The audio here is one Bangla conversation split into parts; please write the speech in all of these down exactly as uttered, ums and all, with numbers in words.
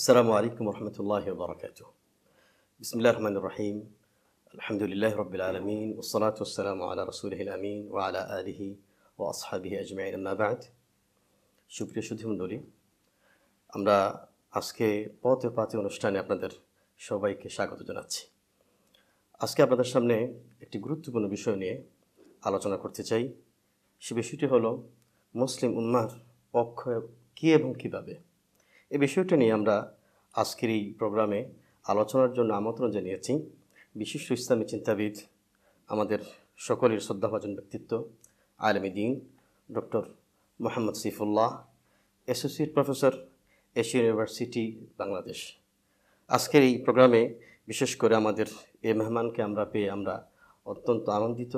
السلام عليكم ورحمة الله وبركاته. بسم الله الرحمن الرحيم. الحمد لله رب العالمين، والصلاة والسلام على رسوله الأمين وعلى آله وأصحابه أجمعين، أما بعد. شكرا شديد من دولي. আমরা আজকে পথে পথে অনুষ্ঠানে আপনাদের সবাইকে স্বাগত জানাচ্ছি। আজকে আপনাদের সামনে একটি গুরুত্বপূর্ণ বিষয় নিয়ে আলোচনা করতে চাই। সে বিষয়টি হলো মুসলিম উম্মার অক্ষয় কী এবং কীভাবে। এই বিষয়টি নিয়ে আমরা আজকের এই প্রোগ্রামে আলোচনার জন্য আমন্ত্রণ জানিয়েছি বিশিষ্ট ইসলামী চিন্তাবিদ, আমাদের সকলের শ্রদ্ধাভাজন ব্যক্তিত্ব, আলেম দ্বীন doctor Mohammad Saifullah, associate professor, Asia university, Bangladesh. আজকের এই প্রোগ্রামে বিশেষ করে আমাদের এই মেহমানকে আমরা পেয়ে আমরা অত্যন্ত আনন্দিত।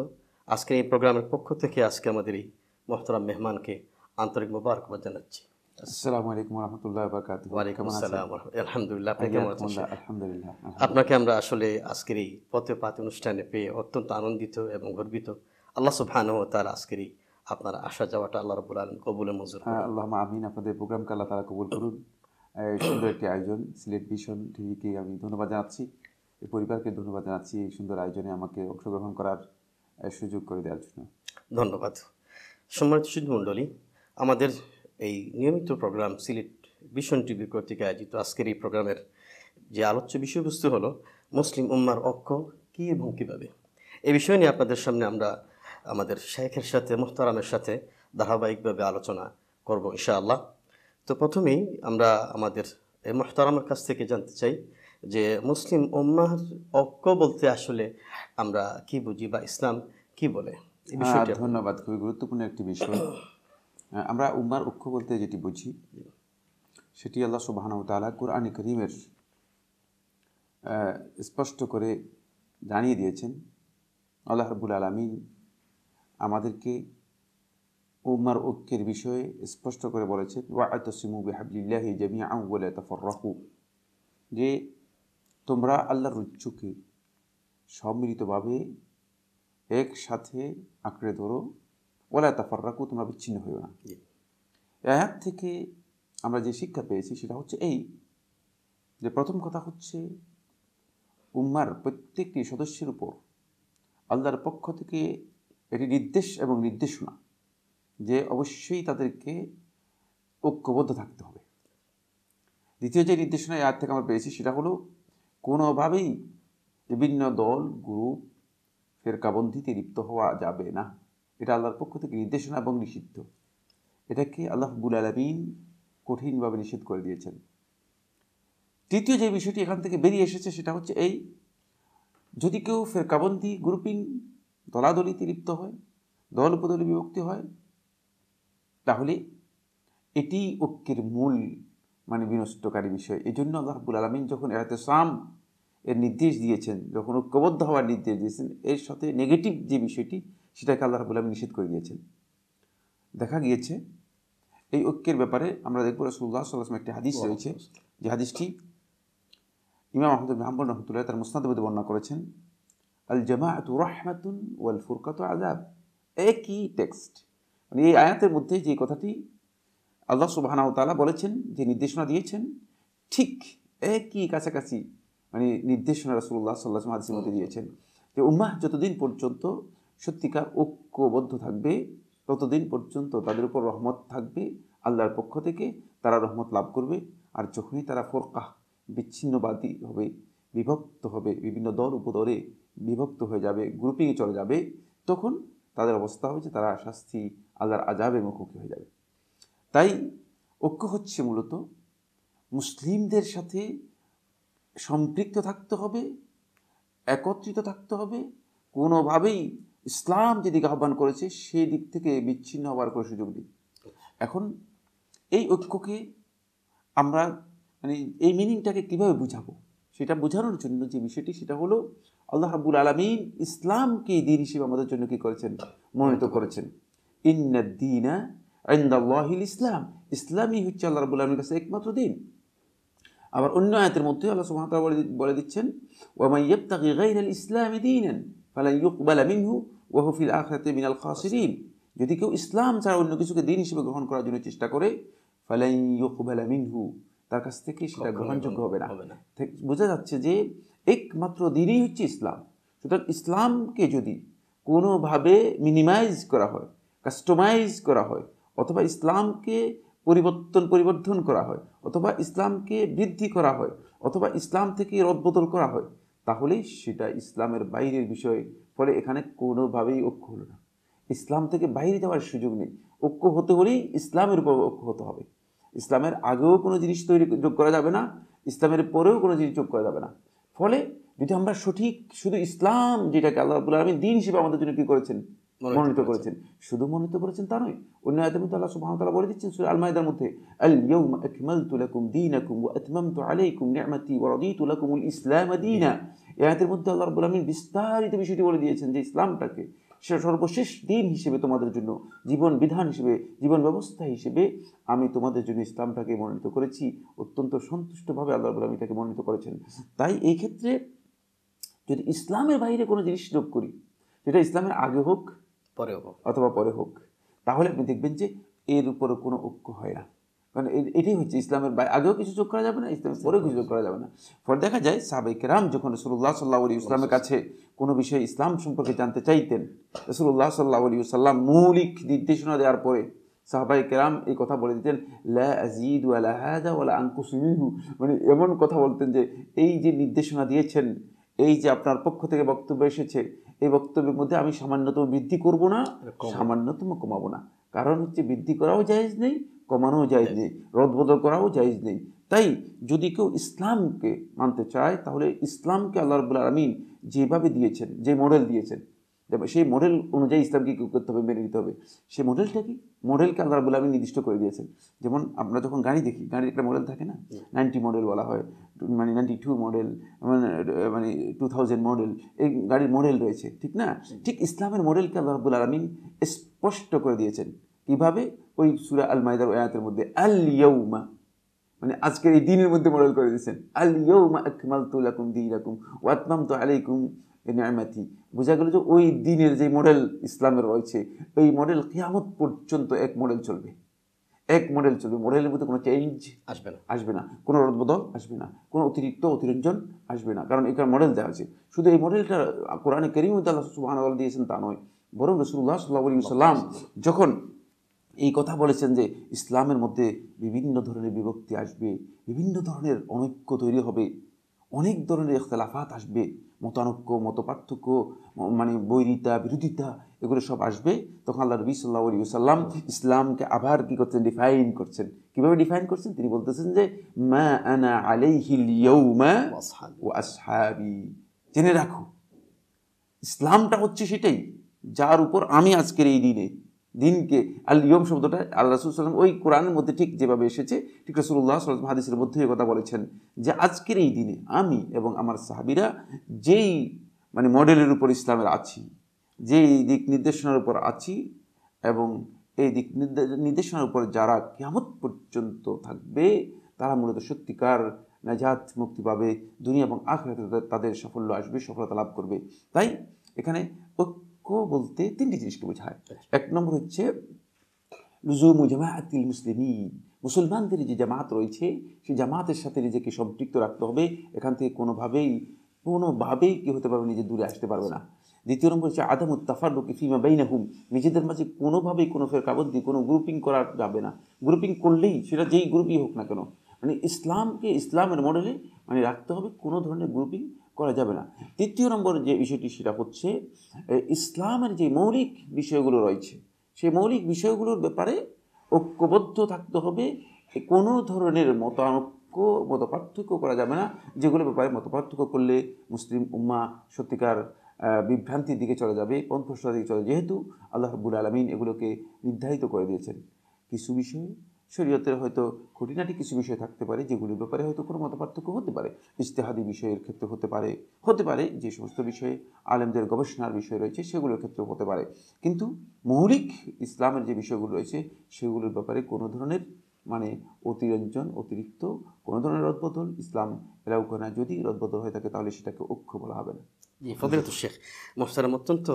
আজকের এই প্রোগ্রামের পক্ষ থেকে আজকে আমাদের এই মোহতারাম মেহমানকে আন্তরিক মোবারকবাদ জানাচ্ছি। আসসালামু আলাইকুম রহমতুল্লাহ বারাকাতুহু। ওয়ালাইকুম আসসালাম। আলহামদুলিল্লাহ, আপনি কেমন আছেন? আলহামদুলিল্লাহ। আপনাকে আমরা আসলে আজকের এই পথে পাতে অনুষ্ঠানে পেয়ে অত্যন্ত আনন্দিত এবং গর্বিত। আল্লাহ সুবহানাহু ওয়া তাআলা আজকের এই আপনার আসা যাওয়াটা আল্লাহ রাব্বুল আলামিন কবুল ও মঞ্জুর করুন। আল্লাহুম্মা আমিন। আপনাদের প্রোগ্রামকে আল্লাহ তাআলা কবুল করুন। এই সুন্দর একটি আয়োজন, সিলেট ভিশন টিভিকে আমি ধন্যবাদ জানাচ্ছি, এই পরিবারকে ধন্যবাদ জানাচ্ছি এই সুন্দর আয়োজনে আমাকে অংশগ্রহণ করার সুযোগ করে দেওয়ার জন্য ধন্যবাদ। সম্মানিত সুধীমণ্ডলী, আমাদের এই নিয়মিত প্রোগ্রাম সিলেট ভিশন টিভি কর্তৃক আয়োজিত আজকের এই প্রোগ্রামের যে আলোচ্য বিষয়বস্তু হলো মুসলিম উম্মার ঐক্য কী এবং কীভাবে। এই বিষয় নিয়ে আপনাদের সামনে আমরা আমাদের শেখের সাথে, মোহতারামের সাথে ধারাবাহিকভাবে আলোচনা করব ইনশাআল্লাহ। তো প্রথমেই আমরা আমাদের মোহতারামের কাছ থেকে জানতে চাই যে মুসলিম উম্মার ঐক্য বলতে আসলে আমরা কি বুঝি বা ইসলাম কি বলে এই বিষয়টি। ধন্যবাদ, খুবই গুরুত্বপূর্ণ একটি বিষয়। আমরা উম্মার ঐক্য বলতে যেটি বুঝি সেটি আল্লাহ সুবহানাহু ওয়া তাআলা কুরআন কারীমের স্পষ্ট করে জানিয়ে দিয়েছেন। আল্লাহ রাব্বুল আলামিন আমাদেরকে উম্মার ঐক্যের বিষয়ে স্পষ্ট করে বলেছেন, ওয়া'তাসিমু বিহাবলিল্লাহি জামিআন ওয়া লা তাফাররাকু, যে তোমরা আল্লাহর রজ্জুকে সম্মিলিতভাবে একসাথে আঁকড়ে ধরো, ওলা তাফাররাকু, তোমরা বিচ্ছিন্ন হইও না। আয়াত থেকে আমরা যে শিক্ষা পেয়েছি সেটা হচ্ছে এই যে প্রথম কথা হচ্ছে উম্মার প্রত্যেকটি সদস্যের উপর আল্লাহর পক্ষ থেকে এটি নির্দেশ এবং নির্দেশনা যে অবশ্যই তাদেরকে ঐক্যবদ্ধ থাকতে হবে। দ্বিতীয় যে নির্দেশনা আয়াত থেকে আমরা পেয়েছি সেটা হলো কোনোভাবেই বিভিন্ন দল, গ্রুপ, ফেরকাবন্দিতে লিপ্ত হওয়া যাবে না। এটা আল্লাহর পক্ষ থেকে নির্দেশনা এবং নিষিদ্ধ। এটাকে আল্লাহ রাব্বুল আলামিন কঠিনভাবে নিষেধ করে দিয়েছেন। তৃতীয় যে বিষয়টি এখান থেকে বেরিয়ে এসেছে সেটা হচ্ছে এই, যদি কেউ ফেরকাবন্দি, গ্রুপিং, দলাদলিতে লিপ্ত হয়, দল উপদলে বিভক্তি হয়, তাহলে এটি ঐক্যের মূল মানে বিনষ্টকারী বিষয়। এই জন্য আল্লাহ রাব্বুল আলামিন যখন ইতিসাম এর নির্দেশ দিয়েছেন, যখন ঐক্যবদ্ধ হওয়ার নির্দেশ দিয়েছেন, এর সাথে নেগেটিভ যে বিষয়টি সেটাকে আল্লাহ রাব্বুল আলামিন নিষেধ করে দিয়েছেন। দেখা গিয়েছে এই ঐক্যের ব্যাপারে আমরা দেখব রাসূলুল্লাহ সাল্লাল্লাহু আলাইহি ওয়াসাল্লাম একটি হাদিস রয়েছে, যে হাদিসটি ইমাম আহমদ ইবনে হাম্বল রাহমাতুল্লাহ তার মুসনাদে বর্ণনা করেছেন, আল জামাআতু রাহমাতুন ওয়াল ফুরকাতু আযাব। একই টেক্সট, মানে এই আয়াতের মধ্যে যে কথাটি আল্লাহ সুবহানাহু ওয়া তাআলা বলেছেন, যে নির্দেশনা দিয়েছেন, ঠিক একই কাছাকাছি মানে নির্দেশনা রাসূলুল্লাহ সাল্লাল্লাহু আলাইহি ওয়াসাল্লাম হাদিসে দিয়েছেন যে উম্মাহ যতদিন পর্যন্ত সত্যিকার ঐক্যবদ্ধ থাকবে ততদিন পর্যন্ত তাদের উপর রহমত থাকবে আল্লাহর পক্ষ থেকে, তারা রহমত লাভ করবে। আর যখনই তারা ফোরকাহ, বিচ্ছিন্নবাদী হবে, বিভক্ত হবে, বিভিন্ন দল উপদলে বিভক্ত হয়ে যাবে, গ্রুপিংয়ে চলে যাবে, তখন তাদের অবস্থা হবে যে তারা শাস্তি আল্লাহর আযাবের মুখোমুখি হয়ে যাবে। তাই ঐক্য হচ্ছে মূলত মুসলিমদের সাথে সম্পৃক্ত থাকতে হবে, একত্রিত থাকতে হবে, কোনোভাবেই ইসলাম যেদিকে আহ্বান করেছে সেই দিক থেকে বিচ্ছিন্ন হওয়ার কোনো সুযোগ নেই। এখন এই ঐক্যকে আমরা মানে এই মিনিংটাকে কীভাবে বুঝাবো সেটা বোঝানোর জন্য যে বিষয়টি সেটা হলো আল্লাহ রাব্বুল আলামিন ইসলামকে দিন হিসেবে আমাদের জন্য কী করেছেন, মনোনীত করেছেন। ইন্নাদ দীনা ইনদাল্লাহিল ইসলাম, ইসলামই হচ্ছে আল্লাহ রাব্বুল আলামিনের কাছে একমাত্র দিন। আবার অন্য আয়াতের মধ্যে আল্লাহ সুবহানাহু ওয়া তাআলা বলে দিচ্ছেন, ওয়া মান ইয়াবতাগি গায়রাল ইসলামি দীনান ফালা ইউকবাল মিনহু ওয়া হুয়া ফিল আখিরাতি মিনাল খাসিরিন, যদি কেউ ইসলাম ছাড়া অন্য কিছুকে দিন হিসেবে গ্রহণ করার জন্য চেষ্টা করে ফালা ইউকবাল মিনহু, তার কাছ থেকে সেটা গ্রহণযোগ্য হবে না। বোঝা যাচ্ছে যে একমাত্র দিনই হচ্ছে ইসলাম। সুতরাং ইসলামকে যদি কোনোভাবে মিনিমাইজ করা হয়, কাস্টমাইজ করা হয়, অথবা ইসলামকে পরিবর্তন পরিবর্ধন করা হয়, অথবা ইসলামকে বৃদ্ধি করা হয়, অথবা ইসলাম থেকে রদবদল করা হয়, তাহলেই সেটা ইসলামের বাইরের বিষয়। ফলে এখানে কোনোভাবেই ঐক্য হলো না, ইসলাম থেকে বাইরে যাওয়ার সুযোগ নেই। ঐক্য হতে হলেই ইসলামের উপর ঐক্য হতে হবে। ইসলামের আগেও কোনো জিনিস তৈরি যোগ করা যাবে না, ইসলামের পরেও কোনো জিনিস যোগ করা যাবে না। ফলে যদি আমরা সঠিক শুধু ইসলাম, যেটাকে আল্লাহ রাব্বুল আলামিন দিন হিসেবে আমাদের জন্য কী করেছেন, মনোনীত করেছেন, শুধু মনোনীত করেছেন তা নয়, অন্য আয়াতে কিন্তু আল্লাহ সুবহানাহু ওয়া তাআলা বলে দিচ্ছেন সূরা আল মায়দার মধ্যে, আল ইয়াউমা আকমালতু লাকুম দীনাকুম ওয়া আতমামতু আলাইকুম নি'মাতি ওয়া রাদিতু লাকুমুল ইসলাম দীনা। এই আয়াতের মধ্যে আল্লাহ রাব্বুল আলামিন বিস্তারিত বিষয়টি বলে দিয়েছেন যে ইসলামটাকে সে সর্বশেষ দিন হিসেবে তোমাদের জন্য, জীবন বিধান হিসেবে, জীবন ব্যবস্থা হিসেবে আমি তোমাদের জন্য ইসলামটাকে মনোনীত করেছি। অত্যন্ত সন্তুষ্টভাবে আল্লাহ রাব্বুল আলামিন তাকে মনোনীত করেছেন। তাই এই ক্ষেত্রে যদি ইসলামের বাইরে কোনো জিনিস যোগ করি, যেটা ইসলামের আগে হোক পরে হোক অথবা পরে হোক, তাহলে আপনি দেখবেন যে এর উপরও কোনো ঐক্য হয় না। কারণ এটাই হচ্ছে ইসলামের আগেও কিছু যোগ করা যাবে না, ইসলামের পরেও কিছু যোগ করা যাবে না। ফলে দেখা যায় সাহাবায়ে কেরাম যখন রাসূলুল্লাহ সাল্লাল্লাহু আলাইহি ওয়াসাল্লামের কাছে কোনো বিষয়ে ইসলাম সম্পর্কে জানতে চাইতেন, রাসূলুল্লাহ সাল্লাল্লাহু আলাইহি ওয়াসাল্লাম মৌলিক নির্দেশনা দেওয়ার পরে সাহাবায়ে কেরাম এই কথা বলে দিতেন, লা আযীদু আলা হাযা ওয়া লা আনকুসু মিনহু। মানে এমন কথা বলতেন যে এই যে নির্দেশনা দিয়েছেন, এই যে আপনার পক্ষ থেকে বক্তব্য এসেছে, এই বক্তব্যের মধ্যে আমি সামান্যতম বৃদ্ধি করব না, সামান্যতম কমাবো না। কারণ হচ্ছে বৃদ্ধি করাও জায়েজ নেই, কমানোও জায়েজ নেই, রদবদল করাও জায়েজ নেই। তাই যদি কেউ ইসলামকে মানতে চায়, তাহলে ইসলামকে আল্লাহ রাব্বুল আলামিন যেভাবে দিয়েছেন, যে মডেল দিয়েছেন, সেই মডেল অনুযায়ী ইসলামকে কী করতে হবে, মেনে নিতে হবে। সেই মডেলটা কি? মডেলকে আল্লাহ রাব্বুল আলামিন নির্দিষ্ট করে দিয়েছেন। যেমন আমরা যখন গাড়ি দেখি, গাড়ির একটা মডেল থাকে না, নাইনটি মডেল বলা হয়, মানে নাইনটি টু মডেল, মানে মানে টু থাউজেন্ড মডেল, এই গাড়ির মডেল রয়েছে, ঠিক না? ঠিক ইসলামের মডেলকে আল্লাহ রাব্বুল আলামিন স্পষ্ট করে দিয়েছেন। কীভাবে? ওই সূরা আল মায়দার আয়াতের মধ্যে আল ইয়াউমা, মানে আজকের এই দিনের মধ্যে মডেল করে দিয়েছেন, আল ইয়াউমা আকমালতু লাকুম দীনাকুম ওয়া আতমামতু আলাইকুম নি'মাতি। বোঝা গেল যে ওই দিনের যে মডেল ইসলামের রয়েছে, এই মডেল কিয়ামত পর্যন্ত এক মডেল চলবে, এক মডেল চলবে। মডেলের মধ্যে কোনো চেঞ্জ আসবে না, আসবে না কোনো রদবদল আসবে না, কোনো অতিরিক্ত অতিরঞ্জন আসবে না। কারণ এখানে মডেল দেওয়া আছে। শুধু এই মডেলটা কোরআনে কারীমের মধ্যে আল্লাহ সুবহানাহু ওয়া তাআলা দিয়েছেন তা নয়, বরং রাসূলুল্লাহ সাল্লাল্লাহু আলাইহি ওয়াসাল্লাম যখন এই কথা বলেছেন যে ইসলামের মধ্যে বিভিন্ন ধরনের বিভক্তি আসবে, বিভিন্ন ধরনের অনৈক্য তৈরি হবে, অনেক ধরনের ইখতিলাফাত আসবে, মতানৈক্য, মত পার্থক্য, মানে বৈরিতা, বিরোধিতা, এগুলো সব আসবে, তখন আল্লাহ নবী সাল্লাল্লাহু আলাইহি ওয়াসাল্লাম ইসলামকে আবার কী করছেন, ডিফাইন করছেন। কীভাবে ডিফাইন করছেন? তিনি বলতেছেন যে মা আনা আলাইহিল ইয়াউমা ওয়া আসহাবি। জেনে রাখো, ইসলামটা হচ্ছে সেটাই যার উপর আমি আজকের এই দিনে, দিনকে আল ইয়াউম শব্দটা আল্লাহ রাসূল সাল্লাল্লাহু আলাইহি ওয়াসাল্লাম ওই কোরআনের মধ্যে ঠিক যেভাবে এসেছে, ঠিক রাসূলুল্লাহ সাল্লাল্লাহু আলাইহি ওয়াসাল্লাম হাদিসের মধ্যে এই কথা বলেছেন যে আজকের এই দিনে আমি এবং আমার সাহাবীরা যেই মানে মডেলের উপর ইসলামের আছি, যেই দিক নির্দেশনার উপর আছি, এবং এই দিক নির্দেশনার উপর যারা কিয়ামত পর্যন্ত থাকবে, তারা মূলত সত্যিকার নাজাত, মুক্তি পাবে, দুনিয়া এবং আখিরাতে তাদের সাফল্য আসবে, সফলতা লাভ করবে। তাই এখানে কো বলতে তিনটি জিনিসকে বোঝায়। এক নম্বর হচ্ছে লুজুমু জামাআতিল মুসলিমিন, মুসলমানদের যে জামাত রয়েছে সেই জামাতের সাথে নিজেকে সম্পৃক্ত রাখতে হবে। এখান থেকে কোনোভাবেই কোনোভাবেই কী হতে পারবে, নিজে দূরে আসতে পারবে না। দ্বিতীয় নম্বর হচ্ছে আদামুত তাফাররুকি ফিমা বাইনাহুম, নিজেদের মাঝে কোনোভাবেই কোনো ফেরকাবন্দি, কোনো গ্রুপিং করা যাবে না। গ্রুপিং করলেই সেটা যেই গ্রুপই হোক না কেন, মানে ইসলামকে ইসলামের মডেলে মানে রাখতে হবে, কোনো ধরনের গ্রুপিং করা যাবে না। তৃতীয় নম্বর যে বিষয়টি সেটা হচ্ছে ইসলামের যে মৌলিক বিষয়গুলো রয়েছে, সেই মৌলিক বিষয়গুলোর ব্যাপারে ঐক্যবদ্ধ থাকতে হবে। কোনো ধরনের মতানৈক্য, মত পার্থক্য করা যাবে না, যেগুলো ব্যাপারে মত পার্থক্য করলে মুসলিম উম্মা সত্যিকার বিভ্রান্তির দিকে চলে যাবে, পথভ্রষ্টতার দিকে চলে যাবে। যেহেতু আল্লাহ রাব্বুল আলামিন এগুলোকে নির্ধারিত করে দিয়েছেন, কিছু বিষয়ে শরীয়তের হয়তো খুঁটিনাটি কিছু বিষয় থাকতে পারে, যেগুলির ব্যাপারে হয়তো কোনো মত পার্থক্য হতে পারে, ইজতিহাদি বিষয়ের ক্ষেত্রে হতে পারে, হতে পারে যে সমস্ত বিষয়ে আলেমদের গবেষণার বিষয় রয়েছে সেগুলোর ক্ষেত্রেও হতে পারে। কিন্তু মৌলিক ইসলামের যে বিষয়গুলো রয়েছে সেগুলোর ব্যাপারে কোনো ধরনের মানে অতিরঞ্জন, অতিরিক্ত কোনো ধরনের রদবদল ইসলাম এলাও করে না। যদি রদবদল হয়ে থাকে তাহলে সেটাকে ঐক্য বলা হবে না। فضيلة الشيخ محترم অত্যন্ত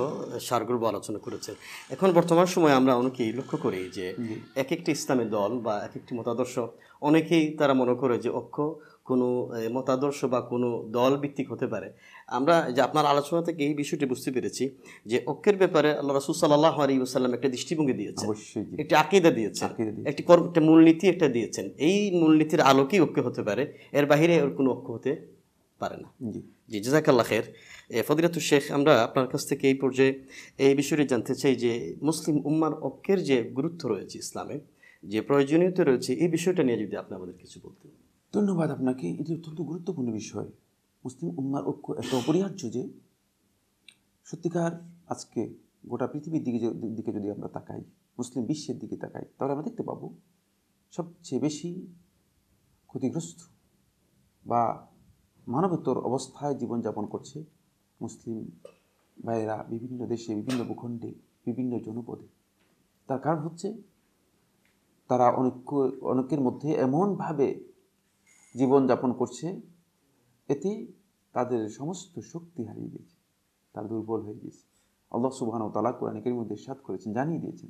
সারগর্ভ আলোচনা করেছেন এখন বর্তমান সময়ে আমরা অনেকেই লক্ষ্য করি যে এক একটি ইসলামী দল বা এক একটি মতাদর্শ অনেকেই তারা মনে করে যে ঐক্য কোনো মতাদর্শ বা কোনো দল ভিত্তিক হতে পারে আমরা যে আপনার আলোচনা থেকে এই বিষয়টি বুঝতে পেরেছি যে ঐক্যের ব্যাপারে আল্লাহ রাসূল সাল্লাল্লাহু আলাইহি ওয়াসাল্লাম একটা দৃষ্টিভঙ্গি দিয়েছেন একটা আকীদা দিয়েছেন একটি কর্মটা মূলনীতি একটা দিয়েছেন এই মূলনীতির আলোকেই ঐক্য হতে পারে এর বাইরে আর কোনো ঐক্য হতে পারে না জি জি জাযাকাল্লাহ খের فضيلة الشيخ আমরা আপনার কাছ থেকে এই পর্যায়ে এই বিষয়টি জানতে চাই যে মুসলিম উম্মার ঐক্যের যে গুরুত্ব রয়েছে ইসলামে যে প্রয়োজনীয়তা রয়েছে এই বিষয়টা নিয়ে যদি আপনি আমাদের কিছু বলতেন ধন্যবাদ আপনাকে এটি অত্যন্ত গুরুত্বপূর্ণ বিষয় মুসলিম উম্মার ঐক্য এত অপরিহার্য যে সত্যিকার আজকে গোটা পৃথিবীর দিকে দিকে যদি আমরা তাকাই মুসলিম বিশ্বের দিকে তাকাই তাহলে আমরা দেখতে পাবো সবচেয়ে বেশি ক্ষতিগ্রস্ত বা মানবতর অবস্থায় জীবনযাপন করছে মুসলিম ভাইয়েরা বিভিন্ন দেশে বিভিন্ন ভূখণ্ডে বিভিন্ন জনপদে তার কারণ হচ্ছে তারা অনেক অনেকের মধ্যে এমনভাবে জীবনযাপন করছে এতে তাদের সমস্ত শক্তি হারিয়ে দিয়েছে তারা দুর্বল হয়ে গিয়েছে আল্লাহ সুবহানাহু ওয়া তাআলা কোরআনের মধ্যে ইরশাদ করেছেন জানিয়ে দিয়েছেন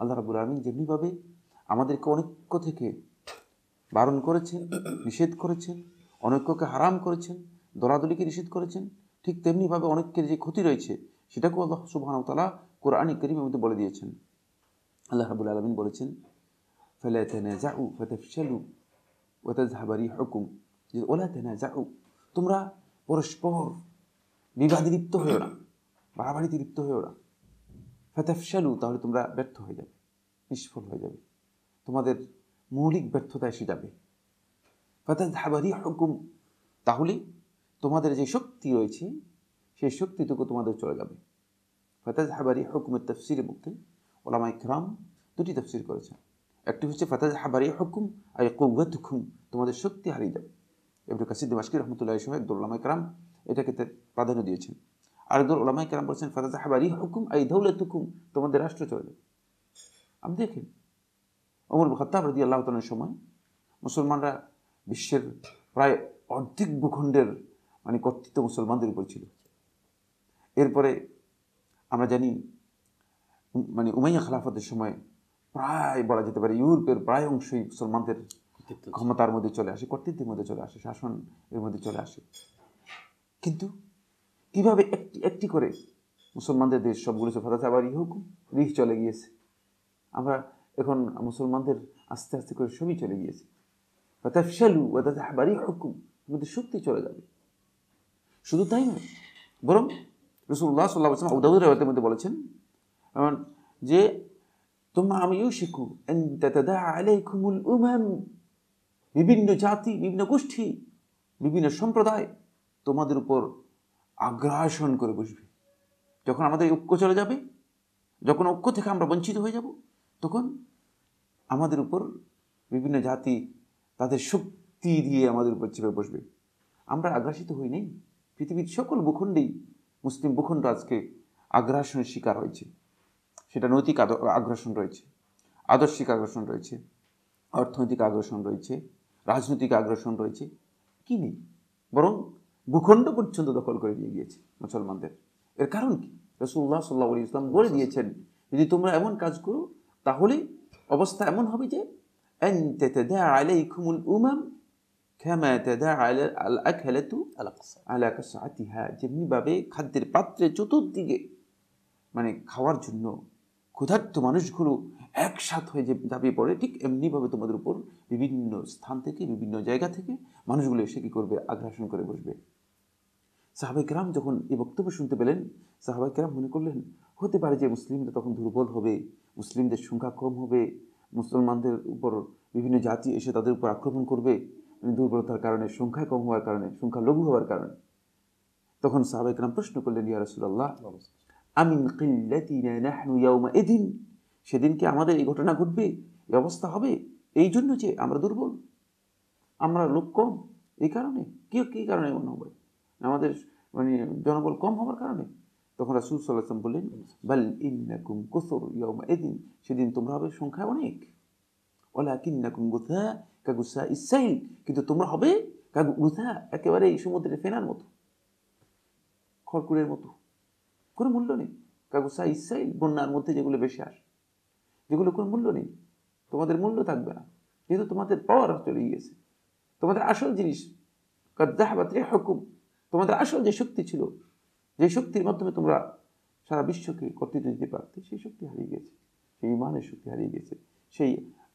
আল্লাহ রাব্বুল আলামিন যেমনিভাবে আমাদেরকে অনৈক্য থেকে বারণ করেছেন নিষেধ করেছেন অনৈক্যকে হারাম করেছেন দলাদলিকে নিষেধ করেছেন ঠিক তেমনিভাবে অনেকের যে ক্ষতি রয়েছে সেটাকেও আল্লাহ সুবহানাহু ওয়া তাআলা কোরআনে কারীমের মধ্যে বলে দিয়েছেন আল্লাহ রাব্বুল আলামিন বলেছেন ফালা তানাজাউ ফাতাফশালু ওয়া তাযহাবা রিহুকুম ওয়ালা তানাজাউ তোমরা পরস্পর বিবাদে লিপ্ত হয়েও না বাড়াবাড়িতে লিপ্ত হয়েও না ফাতাফশালু তাহলে তোমরা ব্যর্থ হয়ে যাবে নিষ্ফল হয়ে যাবে তোমাদের মৌলিক ব্যর্থতা এসে যাবে ফাতাযহাবা রিহুকুম তাহলে তোমাদের যে শক্তি রয়েছে সেই শক্তিটুকু তোমাদের চলে যাবে ফাতাযহাবা রিহুকুমের তাফসীরে বলতে উলামায়ে ইকরাম দুটি তাফসীর করেছেন একটি হচ্ছে ফাতাযহাবা রিহুকুম আই কুওয়াতুকুম তোমাদের শক্তি হারিয়ে যাবে ইবনে কাসির দিমাশকি রাহমাতুল্লাহি আলাইহি একদল উলামায়ে ইকরাম এটাকে প্রাধান্য দিয়েছেন আরেকদল উলামায়ে ইকরাম বলেছেন ফাতাযহাবা রিহুকুম আই দাওলাতুকুম তোমাদের রাষ্ট্র চলে যাবে আপনি দেখেন ওমর ইবনে খাত্তাব রাদিয়াল্লাহু তাআলার সময় মুসলমানরা বিশ্বের প্রায় অর্ধেক ভূখণ্ডের মানে কর্তৃত্ব মুসলমানদের উপর ছিল এরপরে আমরা জানি মানে উমাইয়া খেলাফতের সময় প্রায় বলা যেতে পারে ইউরোপের প্রায় অংশই মুসলমানদের ক্ষমতার মধ্যে চলে আসে কর্তৃত্বের মধ্যে চলে আসে শাসন এর মধ্যে চলে আসে কিন্তু কীভাবে একটি একটি করে মুসলমানদের দেশ সবগুলো ফাতাতে আবার ইহুক রিহ চলে গিয়েছে আমরা এখন মুসলমানদের আস্তে আস্তে করে সবই চলে গিয়েছে ফাতাফশালু ওয়া তাযহাবা রিহুকুম আমাদের শক্তি চলে যাবে শুধু তাই নয় বরং রাসূলুল্লাহ সাল্লাল্লাহু আলাইহি ওয়াসাল্লাম আবু দাউদের রাওয়াতের মধ্যে বলেছেন যে তোমরা আমি ইউশিকু আন তাতাদা আলাইকুমুল উমাম বিভিন্ন জাতি বিভিন্ন গোষ্ঠী বিভিন্ন সম্প্রদায় তোমাদের উপর আগ্রাসন করে বসবে যখন আমাদের ঐক্য চলে যাবে যখন ঐক্য থেকে আমরা বঞ্চিত হয়ে যাব তখন আমাদের উপর বিভিন্ন জাতি তাদের শক্তি দিয়ে আমাদের উপর চেপে বসবে আমরা আগ্রাসিত হই নাই পৃথিবীর সকল ভূখণ্ডেই মুসলিম ভূখণ্ড আজকে আগ্রাসনের শিকার হয়েছে সেটা নৈতিক আগ্রাসন রয়েছে আদর্শিক আগ্রাসন রয়েছে অর্থনৈতিক আগ্রাসন রয়েছে রাজনৈতিক আগ্রাসন রয়েছে কি নেই বরং ভূখণ্ড পর্যন্ত দখল করে নিয়ে গিয়েছে মুসলমানদের এর কারণ কি রাসূলুল্লাহ সাল্লাল্লাহু আলাইহি ওয়াসাল্লাম বলে দিয়েছেন যদি তোমরা এমন কাজ করো তাহলে অবস্থা এমন হবে যে أن تتداعى عليكم الأمم كما تداعى الأكلة على قصعتها যেমনিভাবে খাদ্যের পাত্রে চতুর্দিকে মানে খাওয়ার জন্য ক্ষুধার্ত মানুষগুলো একসাথ হয়ে যে দাবিয়ে পড়ে ঠিক এমনিভাবে তোমাদের উপর বিভিন্ন স্থান থেকে বিভিন্ন জায়গা থেকে মানুষগুলো এসে কী করবে আগ্রাসন করে বসবে সাহাবা কিরাম যখন এই বক্তব্য শুনতে পেলেন সাহাবা কিরাম মনে করলেন হতে পারে যে মুসলিমরা তখন দুর্বল হবে মুসলিমদের সংখ্যা কম হবে মুসলমানদের উপর বিভিন্ন জাতি এসে তাদের উপর আক্রমণ করবে দুর্বলতার কারণে সংখ্যা কম হওয়ার কারণে সংখ্যা লঘু হওয়ার কারণে তখন সাহাবা কিরাম প্রশ্ন করলেন ইয়া রাসূলুল্লাহ আমিন কিল্লাতিনা নাহনু ইয়াউমাইদিন সেদিনকে আমাদের এই ঘটনা ঘটবে এই অবস্থা হবে এই জন্য যে আমরা দুর্বল আমরা লোক কম এই কারণে কি কী কারণে এমন হবে আমাদের মানে জনবল কম হওয়ার কারণে তখন রাসূল সাল্লাল্লাহু আলাইহি ওয়াসাল্লাম বললেন বাল ইন্নাকুম কুসুর ইয়াউমাইদিন সেদিন তোমরা হবে সংখ্যা অনেক ওয়ালাকিন্নাকুম গুসা কাগুসা ইসাইল কিন্তু তোমরা হবে কাগুসা একেবারে এই সমুদ্রে ফেনার মতো খড়কুড়ের মতো কোনো মূল্য নেই কাগুসা ইসরাইল বন্যার মধ্যে যেগুলো বেশি আসে যেগুলো কোনো মূল্য নেই তোমাদের মূল্য থাকবে না যেহেতু তোমাদের পাওয়ার চলে গিয়েছে তোমাদের আসল জিনিস قد ذهبت ريحكم তোমাদের আসল যে শক্তি ছিল যে শক্তির মাধ্যমে তোমরা সারা বিশ্বকে কর্তৃত্ব দিতে পারতে সেই শক্তি হারিয়ে গেছে সেই ইমানের শক্তি হারিয়ে গেছে সেই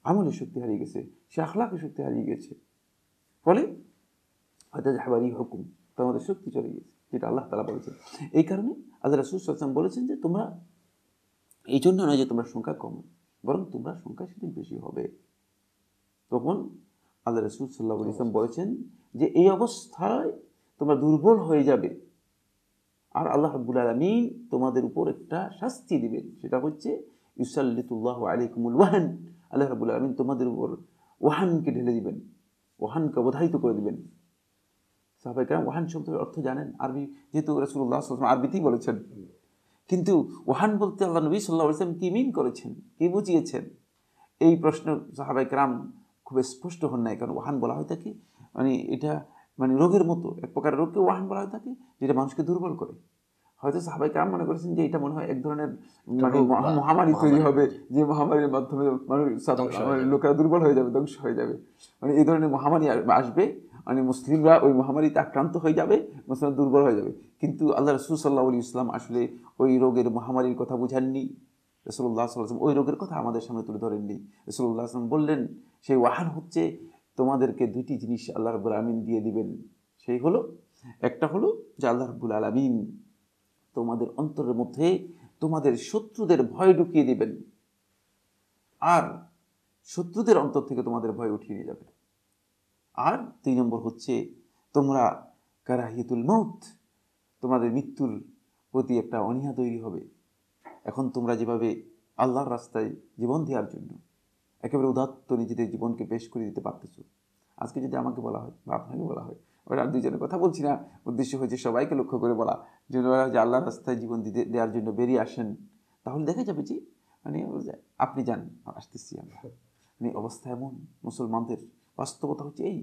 আমলের শক্তি হারিয়ে গেছে সেই اخلاقের শক্তি হারিয়ে গেছে ফলে قد ذهب ريحكم তোমাদের শক্তি চলে গেছে যেটা আল্লাহ তাআলা বলেছেন এই কারণে আল্লাহ রাসূল সাল্লাল্লাহু আলাইহি ওয়াসাল্লাম বলেছেন যে তোমরা এই জন্য নয় যে তোমরা সংখ্যা কম বরং তোমরা সংখ্যা সেদিন বেশি হবে তখন আল্লাহ রাসূল সাল্লাল্লাহু আলাইহি ওয়াসাল্লাম বলেছেন যে এই অবস্থায় তোমরা দুর্বল হয়ে যাবে আর আল্লাহ রাব্বুল আলামিন তোমাদের উপর একটা শাস্তি দিবেন সেটা হচ্ছে ইউসাল্লিতুল্লাহু আলাইকুমুল ওয়াহন আল্লাহ রাব্বুল আলামিন তোমাদের উপর ওয়াহনকে ঢেলে দিবেন ওয়াহনকে অবধারিত করে দিবেন সাহাবায়ে কেরাম ওয়াহন শব্দের অর্থ জানেন আরবি যেহেতু রাসূলুল্লাহ সাল্লাল্লাহু আলাইহি ওয়াসাল্লাম আরবিতেই বলেছেন কিন্তু ওয়াহন বলতে আল্লাহ নবী সাল্লাল্লাহু আলাইহি ওয়াসাল্লাম কি মিন করেছেন কি বুঝিয়েছেন এই প্রশ্ন সাহাবায়ে কেরাম খুব স্পষ্ট হন নাই কারণ ওয়াহন বলা হয় তাকে মানে এটা মানে রোগের মতো এক প্রকার রোগকে ওয়াহন বলা হয় তাকে যেটা মানুষকে দুর্বল করে হয়তো সাহাবায়ে কেরাম মনে করেছেন যে এটা মনে হয় এক ধরনের মানে মহামারী তৈরি হবে যে মহামারীর মাধ্যমে মানুষ লোকেরা দুর্বল হয়ে যাবে ধ্বংস হয়ে যাবে মানে এই ধরনের মহামারী আসবে মানে মুসলিমরা ওই মহামারীতে আক্রান্ত হয়ে যাবে মুসলিমরা দুর্বল হয়ে যাবে কিন্তু আল্লাহ রাসূল সাল্লাল্লাহু আলাইহি ওয়াসাল্লাম আসলে ওই রোগের মহামারীর কথা বুঝাননি রাসূলুল্লাহ সাল্লাল্লাহু আলাইহি ওয়াসাল্লাম ওই রোগের কথা আমাদের সামনে তুলে ধরেননি রাসূলুল্লাহ সাল্লাল্লাহু আলাইহি ওয়াসাল্লাম বললেন সেই ওয়াহন হচ্ছে তোমাদেরকে দুটি জিনিস আল্লাহ রাব্বুল আলামিন দিয়ে দিবেন সেই হলো একটা হলো যে আল্লাহ রাব্বুল আলামিন তোমাদের অন্তরের মধ্যে তোমাদের শত্রুদের ভয় ঢুকিয়ে দিবেন আর শত্রুদের অন্তর থেকে তোমাদের ভয় উঠিয়ে নিয়ে যাবে আর তিন নম্বর হচ্ছে তোমরা কারাহিয়াতুল মউত তোমাদের মৃত্যুর প্রতি একটা অনীহা তৈরি হবে এখন তোমরা যেভাবে আল্লাহর রাস্তায় জীবন দেওয়ার জন্য একেবারে উদাত্ত নিজেদের জীবনকে পেশ করে দিতে পারতেছো আজকে যদি আমাকে বলা হয় বা আপনাকে বলা হয় ওরা দুজনের কথা বলছি না উদ্দেশ্য হয়েছে সবাইকে লক্ষ্য করে বলা যেন ওরা যে আল্লাহর রাস্তায় জীবন দিতে দেওয়ার জন্য বেরিয়ে আসেন তাহলে দেখা যাবে যে মানে আপনি যান আসতেছি আমরা মানে অবস্থা এমন মুসলমানদের বাস্তবতা হচ্ছে এই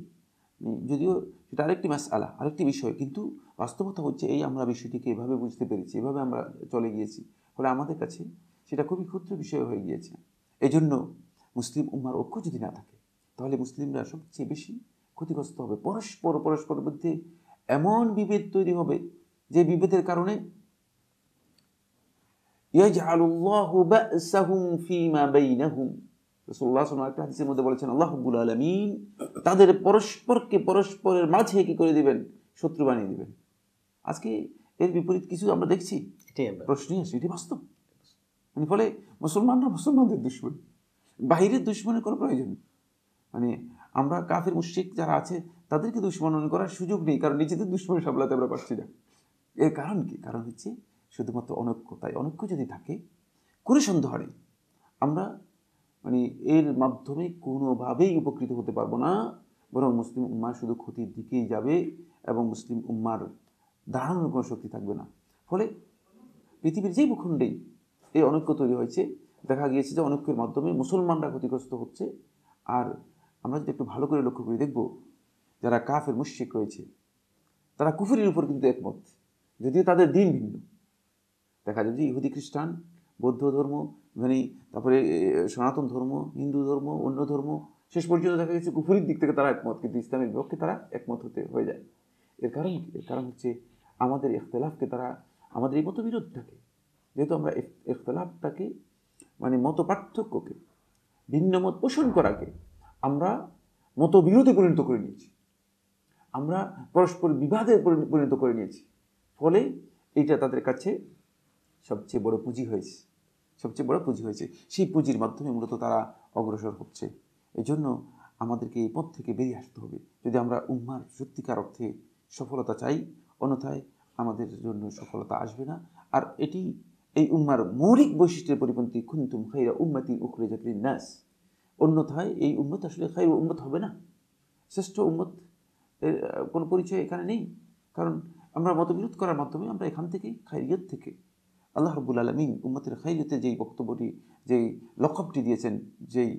যদিও সেটা আরেকটি মাসআলা আরেকটি বিষয় কিন্তু বাস্তবতা হচ্ছে এই আমরা বিষয়টিকে এভাবে বুঝতে পেরেছি এভাবে আমরা চলে গিয়েছি ফলে আমাদের কাছে সেটা খুবই ক্ষুদ্র বিষয় হয়ে গিয়েছে এই জন্য মুসলিম উম্মার ঐক্য যদি না থাকে তাহলে মুসলিমরা সবচেয়ে বেশি ক্ষতিগ্রস্ত হবে পরস্পর পরস্পরের মধ্যে এমন বিভেদ তৈরি হবে যে বিভেদের কারণে ইয়াজআলুল্লাহু বা'সাহুম ফীমা বাইনাহুম রাসূলুল্লাহ সাল্লাল্লাহু আলাইহি ওয়া সাল্লাম হাদিসের মধ্যে বলেছেন আল্লাহ রাব্বুল আলামিন তাদের পরস্পরকে পরস্পরের মাঝে কি করে দিবেন শত্রু বানিয়ে দিবেন আজকে এর বিপরীত কিছু আমরা দেখছি প্রশ্নই আসে এটি বাস্তব মানে ফলে মুসলমানরা মুসলমানদের দুশমন বাইরের দুশ্মনের কোনো প্রয়োজন নেই মানে আমরা কাফের মুশরিক যারা আছে তাদেরকে দুশ্মন মনে করার সুযোগ নেই কারণ নিজেদের দুশ্মন সামলাতে আমরা পারছি না এর কারণ কি কারণ হচ্ছে শুধুমাত্র অনৈক্য তাই অনৈক্য যদি থাকে কোনো সন্দেহ নেই আমরা মানে এর মাধ্যমে কোনোভাবেই উপকৃত হতে পারবো না বরং মুসলিম উম্মার শুধু ক্ষতির দিকেই যাবে এবং মুসলিম উম্মার দাঁড়ানোর কোনো শক্তি থাকবে না ফলে পৃথিবীর যে ভূখণ্ডেই এই অনৈক্য তৈরি হয়েছে দেখা গিয়েছে যে অনৈক্যের মাধ্যমে মুসলমানরা ক্ষতিগ্রস্ত হচ্ছে আর আমরা যদি একটু ভালো করে লক্ষ্য করে দেখব যারা কাফের মুশরিক রয়েছে তারা কুফরির উপর কিন্তু একমত যদিও তাদের দিন ভিন্ন দেখা যাবে যে ইহুদি খ্রিস্টান বৌদ্ধ ধর্ম মানে তারপরে সনাতন ধর্ম হিন্দু ধর্ম অন্য ধর্ম শেষ পর্যন্ত দেখা গেছে কুফরির দিক থেকে তারা একমত কিন্তু ইসলামের বিপক্ষে তারা একমত হতে হয়ে যায় এর কারণ কি এর কারণ হচ্ছে আমাদের ইখতিলাফকে তারা আমাদের এই মতবিরোধটাকে যেহেতু আমরা ইখতিলাফটাকে মানে মত পার্থক্যকে ভিন্ন মত পোষণ করাকে আমরা মতবিরোধে পরিণত করে নিয়েছি আমরা পরস্পর বিবাদে পরিণত করে নিয়েছি ফলে এটা তাদের কাছে সবচেয়ে বড় পুঁজি হয়েছে সবচেয়ে বড় পুঁজি হয়েছে সেই পুঁজির মাধ্যমে মূলত তারা অগ্রসর হচ্ছে এজন্য আমাদেরকে এই পথ থেকে বেরিয়ে আসতে হবে যদি আমরা উম্মার সত্যিকার অর্থে সফলতা চাই অন্যথায় আমাদের জন্য সফলতা আসবে না আর এটি এই উম্মার মৌলিক বৈশিষ্ট্যের পরিপন্থী কুনতুম খায়রা উম্মাতিন উখরিজাত লিন-নাস অন্যথায় এই উম্মত আসলে খায়রা উম্মত হবে না শ্রেষ্ঠ উম্মত কোনো পরিচয় এখানে নেই কারণ আমরা মতবিরোধ করার মাধ্যমে আমরা এখান থেকে খায়রিয়ত থেকে আল্লাহ রাব্বুল আলামিন উম্মতের খায়রিয়তে যেই বক্তব্যটি যেই লকবটি দিয়েছেন যেই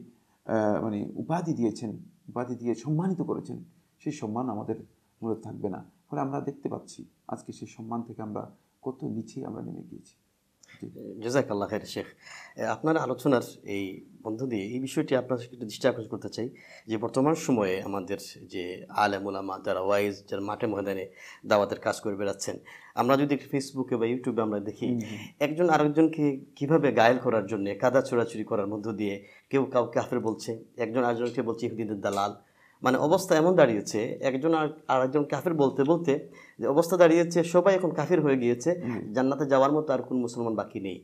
মানে উপাধি দিয়েছেন উপাধি দিয়ে সম্মানিত করেছেন সেই সম্মান আমাদের মূলত থাকবে না ফলে আমরা দেখতে পাচ্ছি আজকে সেই সম্মান থেকে আমরা কত নিচে আমরা নেমে গিয়েছি। জাজাক আল্লাহ খায়ের শেখ, আপনার আলোচনার এই বন্ধ দিয়ে এই বিষয়টি আপনার একটু দৃষ্টি আকর্ষণ করতে চাই যে বর্তমান সময়ে আমাদের যে আলেম ওলামা যারা ওয়াইজ যারা মাঠে ময়দানে দাওয়াতের কাজ করে বেড়াচ্ছেন, আমরা যদি ফেসবুকে বা ইউটিউবে আমরা দেখি একজন আরেকজনকে কীভাবে গায়েল করার জন্যে কাদা ছোড়াছুড়ি করার মধ্য দিয়ে কেউ কাউকে কাফের বলছে, একজন আরেকজনকে বলছে ইহুদিদের দালাল, মানে অবস্থা এমন দাঁড়িয়েছে একজন আর একজন কাফের বলতে বলতে যে অবস্থা দাঁড়িয়েছে সবাই এখন কাফের হয়ে গিয়েছে, জান্নাতে যাওয়ার মতো আর কোন মুসলমান বাকি নেই।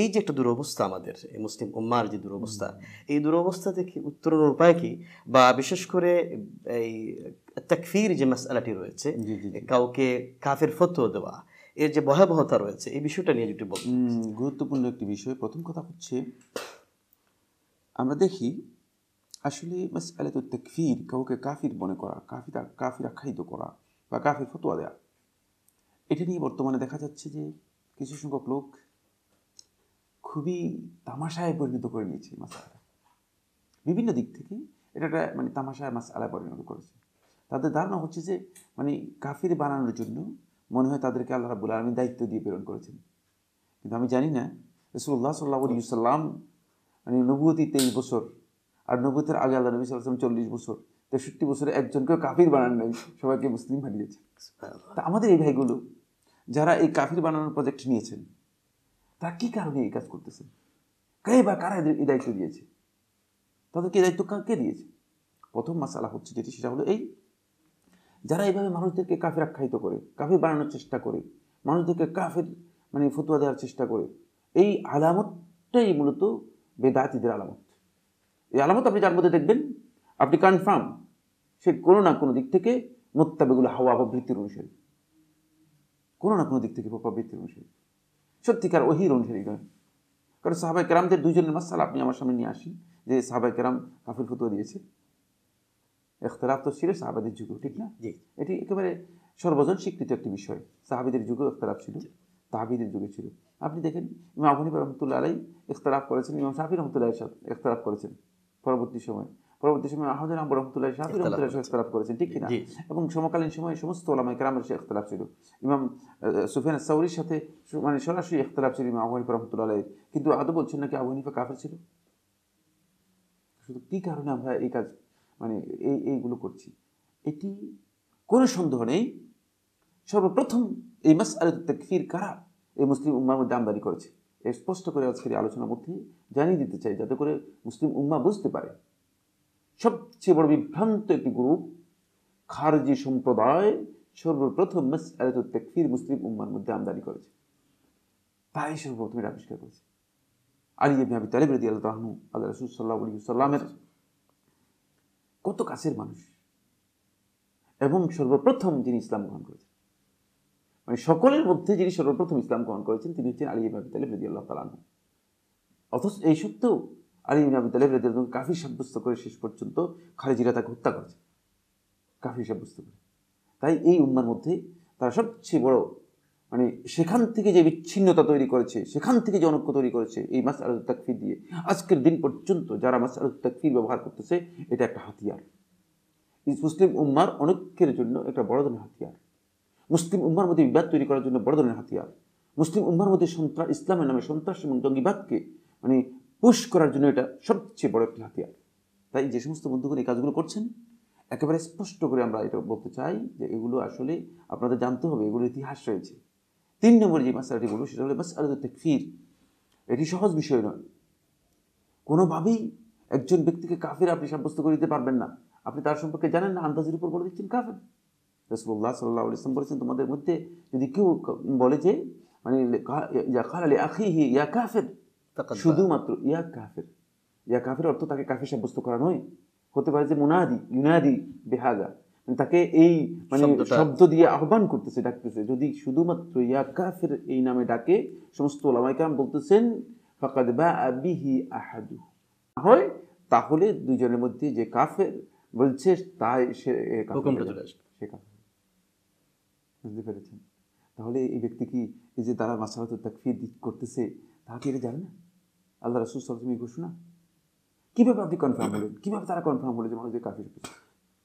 এই যে একটা দুরবস্থা আমাদের এই মুসলিম উম্মার যে দুরবস্থা, এই দুরবস্থা থেকে উত্তরণের উপায় কি, বা বিশেষ করে এই তাকফির যে মাসআলাটি রয়েছে কাউকে কাফের ফতোয়া দেওয়া এর যে ভয়াবহতা রয়েছে এই বিষয়টা নিয়ে একটু বলুন। গুরুত্বপূর্ণ একটি বিষয়। প্রথম কথা হচ্ছে আমরা দেখি আসলে মাসআলাত তাকফির, কাউকে কাফির মনে করা, কাফির কাফির আখ্যায়িত করা বা কাফির ফতোয়া দেওয়া, এটা নিয়ে বর্তমানে দেখা যাচ্ছে যে কিছু সংখ্যক লোক খুবই তামাশায় পরিণত করে নিয়েছে মাসআলা, বিভিন্ন দিক থেকে এটা একটা মানে তামাশায় মাসআলা পরিণত করেছে। তাদের ধারণা হচ্ছে যে মানে কাফির বানানোর জন্য মনে হয় তাদেরকে আল্লাহ রাব্বুল আলামিন দায়িত্ব দিয়ে প্রেরণ করেছেন, কিন্তু আমি জানি না রাসূলুল্লাহ সাল্লাল্লাহু আলাইহি ওয়াসাল্লাম মানে নবুয়তে তেইশ বছর আর নবুতের আগে আল্লাহ নবী সাল্লাল্লাহু আলাইহি ওয়াসাল্লাম চল্লিশ বছর তেষট্টি বছরে একজনকেও কাফির বানান নাই, সবাইকে মুসলিম বানিয়েছে। তা আমাদের এই ভাইগুলো যারা এই কাফির বানানোর প্রজেক্ট নিয়েছেন তারা কী কারণে এই কাজ করতেছেন, কে বা কারা এদের এই দায়িত্ব দিয়েছে, তাদেরকে এই দায়িত্ব কে দিয়েছে? প্রথম মাসালা হচ্ছে যেটি সেটা হলো এই, যারা এইভাবে মানুষদেরকে কাফির আখ্যায়িত করে, কাফির বানানোর চেষ্টা করে, মানুষদেরকে কাফির মানে ফতোয়া দেওয়ার চেষ্টা করে, এই আলামতটাই মূলত বেদাতীদের আলামত। এই আলামত আপনি যার মধ্যে দেখবেন আপনি কনফার্ম সে কোনো না কোনো দিক থেকে মোত্তাবেগুলো হাওয়া প্রবৃত্তির অনুসারী, কোনো না কোনো দিক থেকে প্রবৃত্তির অনুসারী, সত্যিকার ওহির অনুসারী নয়। কারণ সাহাবাই কেরামদের দুইজনের মাসালা আপনি আমার সামনে নিয়ে আসি যে সাহাবাই কেরাম কাফির ফতোয়া দিয়েছে, ইখতিলাফ তো ছিল সাহাবাদের যুগেও, ঠিক না? জি, এটি একেবারে সর্বজন স্বীকৃত একটি বিষয়। সাহাবিদের যুগেও ইখতিলাফ ছিল, তাহাবিদের যুগে ছিল। আপনি দেখেন ইমাম আবু হানিফা রহমতুল্লাহ আলাইহি ইখতিলাফ করেছেন, ইমাম শাফি রহমতুল্লাহ ইখতিলাফ করেছেন পরবর্তী সময়, পরবর্তী সময় আহমদ আম্বর রহমতুল্লাহ শাফি রহমতুল্লাহ সহ ইখতিলাফ করেছেন, ঠিক কিনা? এবং সমকালীন সময়ে সমস্ত ওলামায়ে কেরামের সাথে ইখতিলাফ ছিল। ইমাম সুফিয়ান আস-সাওরীর সাথে মানে সরাসরি ইখতিলাফ ছিল ইমাম আবু হানিফা রহমতুল্লাহ আলাইহি, কিন্তু আদৌ বলছেন নাকি আবু হানিফা কাফের ছিল? শুধু কী কারণে আমরা এই কাজ মানে এই এইগুলো করছি, এটি কোনো সন্দেহ নেই। সর্বপ্রথম এই মাসআলাত তাকফির কারা এই মুসলিম উম্মার মধ্যে আমদানি করেছে এর স্পষ্ট করে আজকের আলোচনার মধ্যে জানিয়ে দিতে চাই, যাতে করে মুসলিম উম্মা বুঝতে পারে। সবচেয়ে বড় বিভ্রান্ত একটি গ্রুপ খারজি সম্প্রদায় সর্বপ্রথম মাসআলাত তাকফির মুসলিম উম্মার মধ্যে আমদানি করেছে, তারাই সর্বপ্রথম এটা আবিষ্কার করেছে। আলী ইবনে আবি তালিব রাদিয়াল্লাহু আনহু আল্লাহ রাসূল সাল্লাল্লাহু আলাইহি ওয়াসাল্লামের কত কাছের মানুষ এবং সর্বপ্রথম যিনি ইসলাম গ্রহণ করেছেন, মানে সকলের মধ্যে যিনি সর্বপ্রথম ইসলাম গ্রহণ করেছেন তিনি হচ্ছেন আলী ইবনে আবি তালিব রাদিয়াল্লাহু তাআলা আনহু। অথচ এই সত্ত্বেও আলী ইবনে আবি তালিব রাদিয়াল্লাহু কাফির সাব্যস্ত করে শেষ পর্যন্ত খারেজিরা তাকে হত্যা করেছে, কাফির সাব্যস্ত করে। তাই এই উম্মার মধ্যে তারা সবচেয়ে বড় মানে সেখান থেকে যে বিচ্ছিন্নতা তৈরি করেছে, সেখান থেকে যে অনৈক্য তৈরি করেছে এই মাসআলাত তাকফির দিয়ে, আজকের দিন পর্যন্ত যারা মাসআলাত তাকফির ব্যবহার করতেছে এটা একটা হাতিয়ার, মুসলিম উম্মার অনৈক্যের জন্য একটা বড় ধরনের হাতিয়ার, মুসলিম উম্মার মধ্যে বিবাদ তৈরি করার জন্য বড় ধরনের হাতিয়ার, মুসলিম উম্মার মধ্যে সন্ত্রাস ইসলামের নামে সন্ত্রাস এবং জঙ্গিবাদকে মানে পুশ করার জন্য এটা সবচেয়ে বড় একটি হাতিয়ার। তাই যে সমস্ত বন্ধুগণ এই কাজগুলো করছেন একেবারে স্পষ্ট করে আমরা এটা বলতে চাই যে এগুলো আসলে আপনাদের জানতে হবে, এগুলোর ইতিহাস রয়েছে। তিন নম্বর যে মাসআলাটি বলবো সেটা হলো মাসআলাত তাকফির। এটি সহজ বিষয় নয়, কোনোভাবেই একজন ব্যক্তিকে কাফের আপনি সাব্যস্ত করে দিতে পারবেন না। আপনি তার সম্পর্কে জানেন না, আন্দাজের উপর বলে দিচ্ছেন কাফের। রাসূলুল্লাহ সাল্লাল্লাহু আলাইহি ওয়াসাল্লাম বলেছেন তোমাদের মধ্যে যদি কেউ বলে যে মানে ইয়া ক্বালা লি আখিহি ইয়া কাফির, শুধুমাত্র ইয়া কাফির, ইয়া কাফির অর্থ তাকে কাফির সাব্যস্ত করা নয়, হতে পারে যে মুনাদি ইউনাদি বিহাজা, তাকে এই মানে শব্দ দিয়ে আহ্বান করতেছে, ডাকতেছে। যদি শুধুমাত্র ইয়া কাফির এই নামে ডাকে, সমস্ত ওলামায়ে কেরাম বলতেছেন ফাকাদ বাআ বিহি আহাদু হয়, তাহলে দুজনের মধ্যে যে কাফের বলছে তাই সে হুকুমটা চলে আসবে, সে কাফের। বুঝতে পেরেছেন? তাহলে এই ব্যক্তি কি এই যে তারা মাসআলাত তাকফির করতেছে তাহা কি এটা জানে না? আল্লাহ রাসূল সাল্লাল্লাহু আলাইহি ওয়াসাল্লাম ঘোষণা, কীভাবে আপনি কনফার্ম হলেন, কীভাবে তারা কনফার্ম হলো যে মানুষদের কাফির?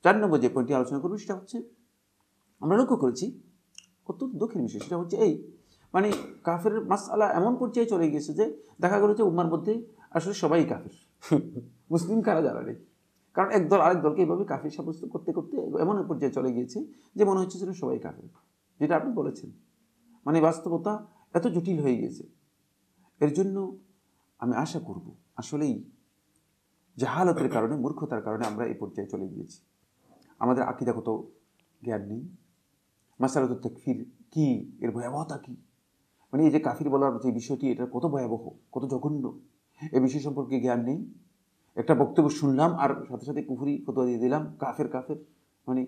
চার নম্বর যে পয়েন্টটি আলোচনা করবো সেটা হচ্ছে আমরা লক্ষ্য করেছি অত্যন্ত দক্ষিণ বিষয়, সেটা হচ্ছে এই মানে কাফের মাসআলা এমন পর্যায়ে চলে গিয়েছে যে দেখা গেল যে উম্মার মধ্যে আসলে সবাই কাফের, মুসলিম কারা যারা নেই, কারণ একদল আরেক দলকে এইভাবে কাফের সাব্যস্ত করতে করতে এমন পর্যায়ে চলে গিয়েছে যে মনে হচ্ছে যেন সবাই কাফের, যেটা আপনি বলেছেন। মানে বাস্তবতা এত জটিল হয়ে গিয়েছে। এর জন্য আমি আশা করব আসলেই জাহালতের কারণে, মূর্খতার কারণে আমরা এই পর্যায়ে চলে গিয়েছি। আমাদের আকিদাগত জ্ঞান নেই, মাসালাতুত তাকফির কী, এর ভয়াবহতা কী, মানে এই যে কাফির বলার যে বিষয়টি, এটা কত ভয়াবহ, কত জঘন্য, এ বিষয় সম্পর্কে জ্ঞান নেই। একটা বক্তব্য শুনলাম আর সাথে সাথে কুফরি ফতোয়া দিয়ে দিলাম, কাফের কাফের, মানে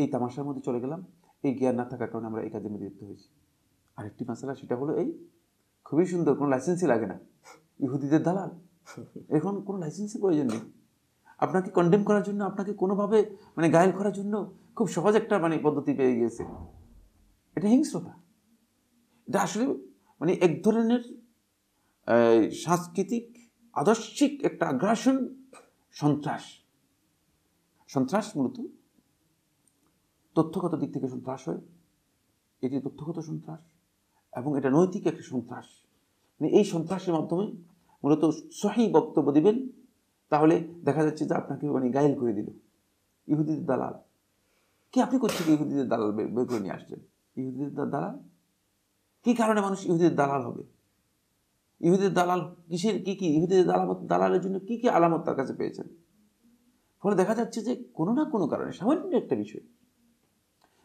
এই তামাশার মধ্যে চলে গেলাম। এই জ্ঞান না থাকার কারণে আমরা এই কাজের মধ্যে লিপ্ত হয়েছি। আরেকটি মাসালা সেটা হলো এই, খুবই সুন্দর, কোনো লাইসেন্সই লাগে না, ইহুদিদের দালাল, এখন কোনো লাইসেন্সের প্রয়োজন নেই। আপনাকে কন্ডেম করার জন্য, আপনাকে কোনোভাবে মানে গায়েল করার জন্য খুব সহজ একটা মানে পদ্ধতি পেয়ে গিয়েছে। এটা হিংস্রতা, এটা আসলে মানে এক ধরনের সাংস্কৃতিক আদর্শিক একটা আগ্রাসন, সন্ত্রাস। সন্ত্রাস মূলত তথ্যগত দিক থেকে সন্ত্রাস হয়, এটি তথ্যগত সন্ত্রাস এবং এটা নৈতিক একটা সন্ত্রাস। মানে এই সন্ত্রাসের মাধ্যমে মূলত সহি বক্তব্য দেবেন, তাহলে দেখা যাচ্ছে যে আপনাকে মানে গায়েল করে দিল। ইহুদিদের দালাল কি, আপনি কোথা থেকে ইহুদিদের দালাল বের করে নিয়ে আসছেন? ইহুদিদের দালাল কী কারণে মানুষ ইহুদিদের দালাল হবে? ইহুদিদের দালাল কিসের কী কী, ইহুদিদের দালামত দালালের জন্য কী কী আলামত তার কাছে পেয়েছেন? ফলে দেখা যাচ্ছে যে কোনো না কোনো কারণে, সামান্য একটা বিষয়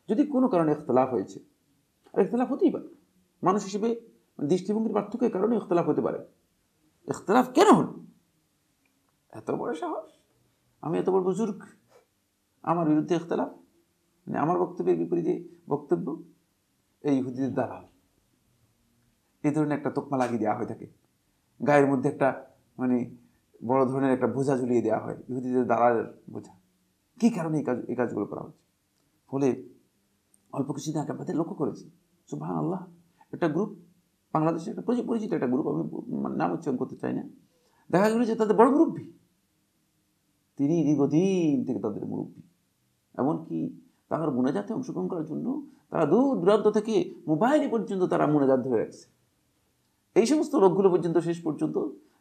যদি কোনো কারণে ইখতলাফ হয়েছে, আর ইখতলাফ হতেই পারে, মানুষ হিসেবে দৃষ্টিভঙ্গির পার্থক্যের কারণে ইখতলাফ হতে পারে। ইখতলাফ কেন হল? এত বড় সাহস, আমি এত বড় বুজুর্গ, আমার বিরুদ্ধে ইখতলাফ, মানে আমার বক্তব্যের বিপরীতে বক্তব্য, এই ইহুদিদের দালাল, এই ধরনের একটা তোকমা লাগিয়ে দেওয়া হয়ে থাকে। গায়ের মধ্যে একটা মানে বড় ধরনের একটা বোঝা ঝুলিয়ে দেওয়া হয়, ইহুদিদের দালালের বোঝা। কী কারণে এই কাজ এই কাজগুলো করা হচ্ছে? ফলে অল্প কিছুদিন আগে আপনাদের লক্ষ্য করেছি, সুবহানাল্লাহ, একটা গ্রুপ, বাংলাদেশের একটা পরিচিত একটা গ্রুপ, আমি নাম উচ্চারণ করতে চাই না, দেখা গেল যে তাদের বড় মুরব্বী, তিনি দীর্ঘদিন থেকে তাদের মুরব্বী, এমনকি তার মোনাজাতে অংশগ্রহণ করার জন্য তারা দূর দূরান্ত থেকে মোবাইলে পর্যন্ত তারা মোনাজাত ধরে রাখছে। এই সমস্ত লোকগুলো পর্যন্ত শেষ পর্যন্ত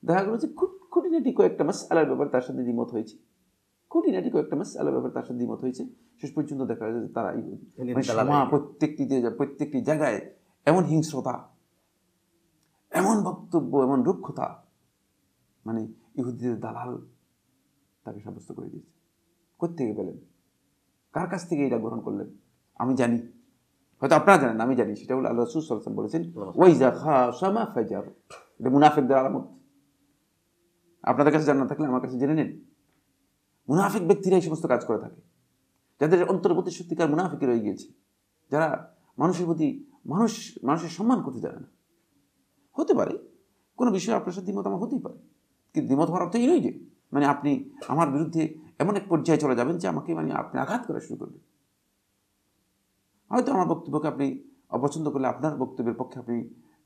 দেখা গেল যে খুব খুঁটিনাটি কয়েকটা মাসআলার ব্যাপার তার সাথে দ্বিমত হয়েছে, খুঁটিনাটি কয়েকটা মাসআলার ব্যাপার তার সাথে দ্বিমত হয়েছে। শেষ পর্যন্ত দেখা যায় যে তারা প্রত্যেকটিতে প্রত্যেকটি জায়গায় এমন হিংস্রতা, এমন বক্তব্য, এমন রুক্ষতা, মানে ইহুদিদের দালাল তাকে সাব্যস্ত করে দিয়েছে। কোত্থেকে পেলেন, কার কাছ থেকে এটা গ্রহণ করলেন? আমি জানি, হয়তো আপনারা জানেন, আমি জানি। সেটা হল আল্লাহ রাসূল সাল্লাল্লাহু আলাইহি ওয়াসাল্লাম বলেছেন, ওয়াইজা খাসামা ফাজার, এটা মুনাফিকদের আলামত। আপনাদের কাছে জানা থাকলে আমার কাছে জেনে নিন, মুনাফিক ব্যক্তিরা এই সমস্ত কাজ করে থাকে, যাদের অন্তরের প্রতি সত্যিকার মুনাফিকি রয়ে গিয়েছে, যারা মানুষের প্রতি মানুষ মানুষের সম্মান করতে জানে না। হতে পারে কোনো বিষয়ে আপনার সাথে দ্বিমত আমার হতেই পারে, কিন্তু দ্বিমত হওয়ার অর্থ এই নয় যে মানে আপনি আমার বিরুদ্ধে এমন এক পর্যায়ে চলে যাবেন যে আমাকে মানে আপনি আঘাত করা শুরু করবেন। হয়তো আমার বক্তব্যকে আপনি অপছন্দ করলে আপনার বক্তব্যের পক্ষে আপনি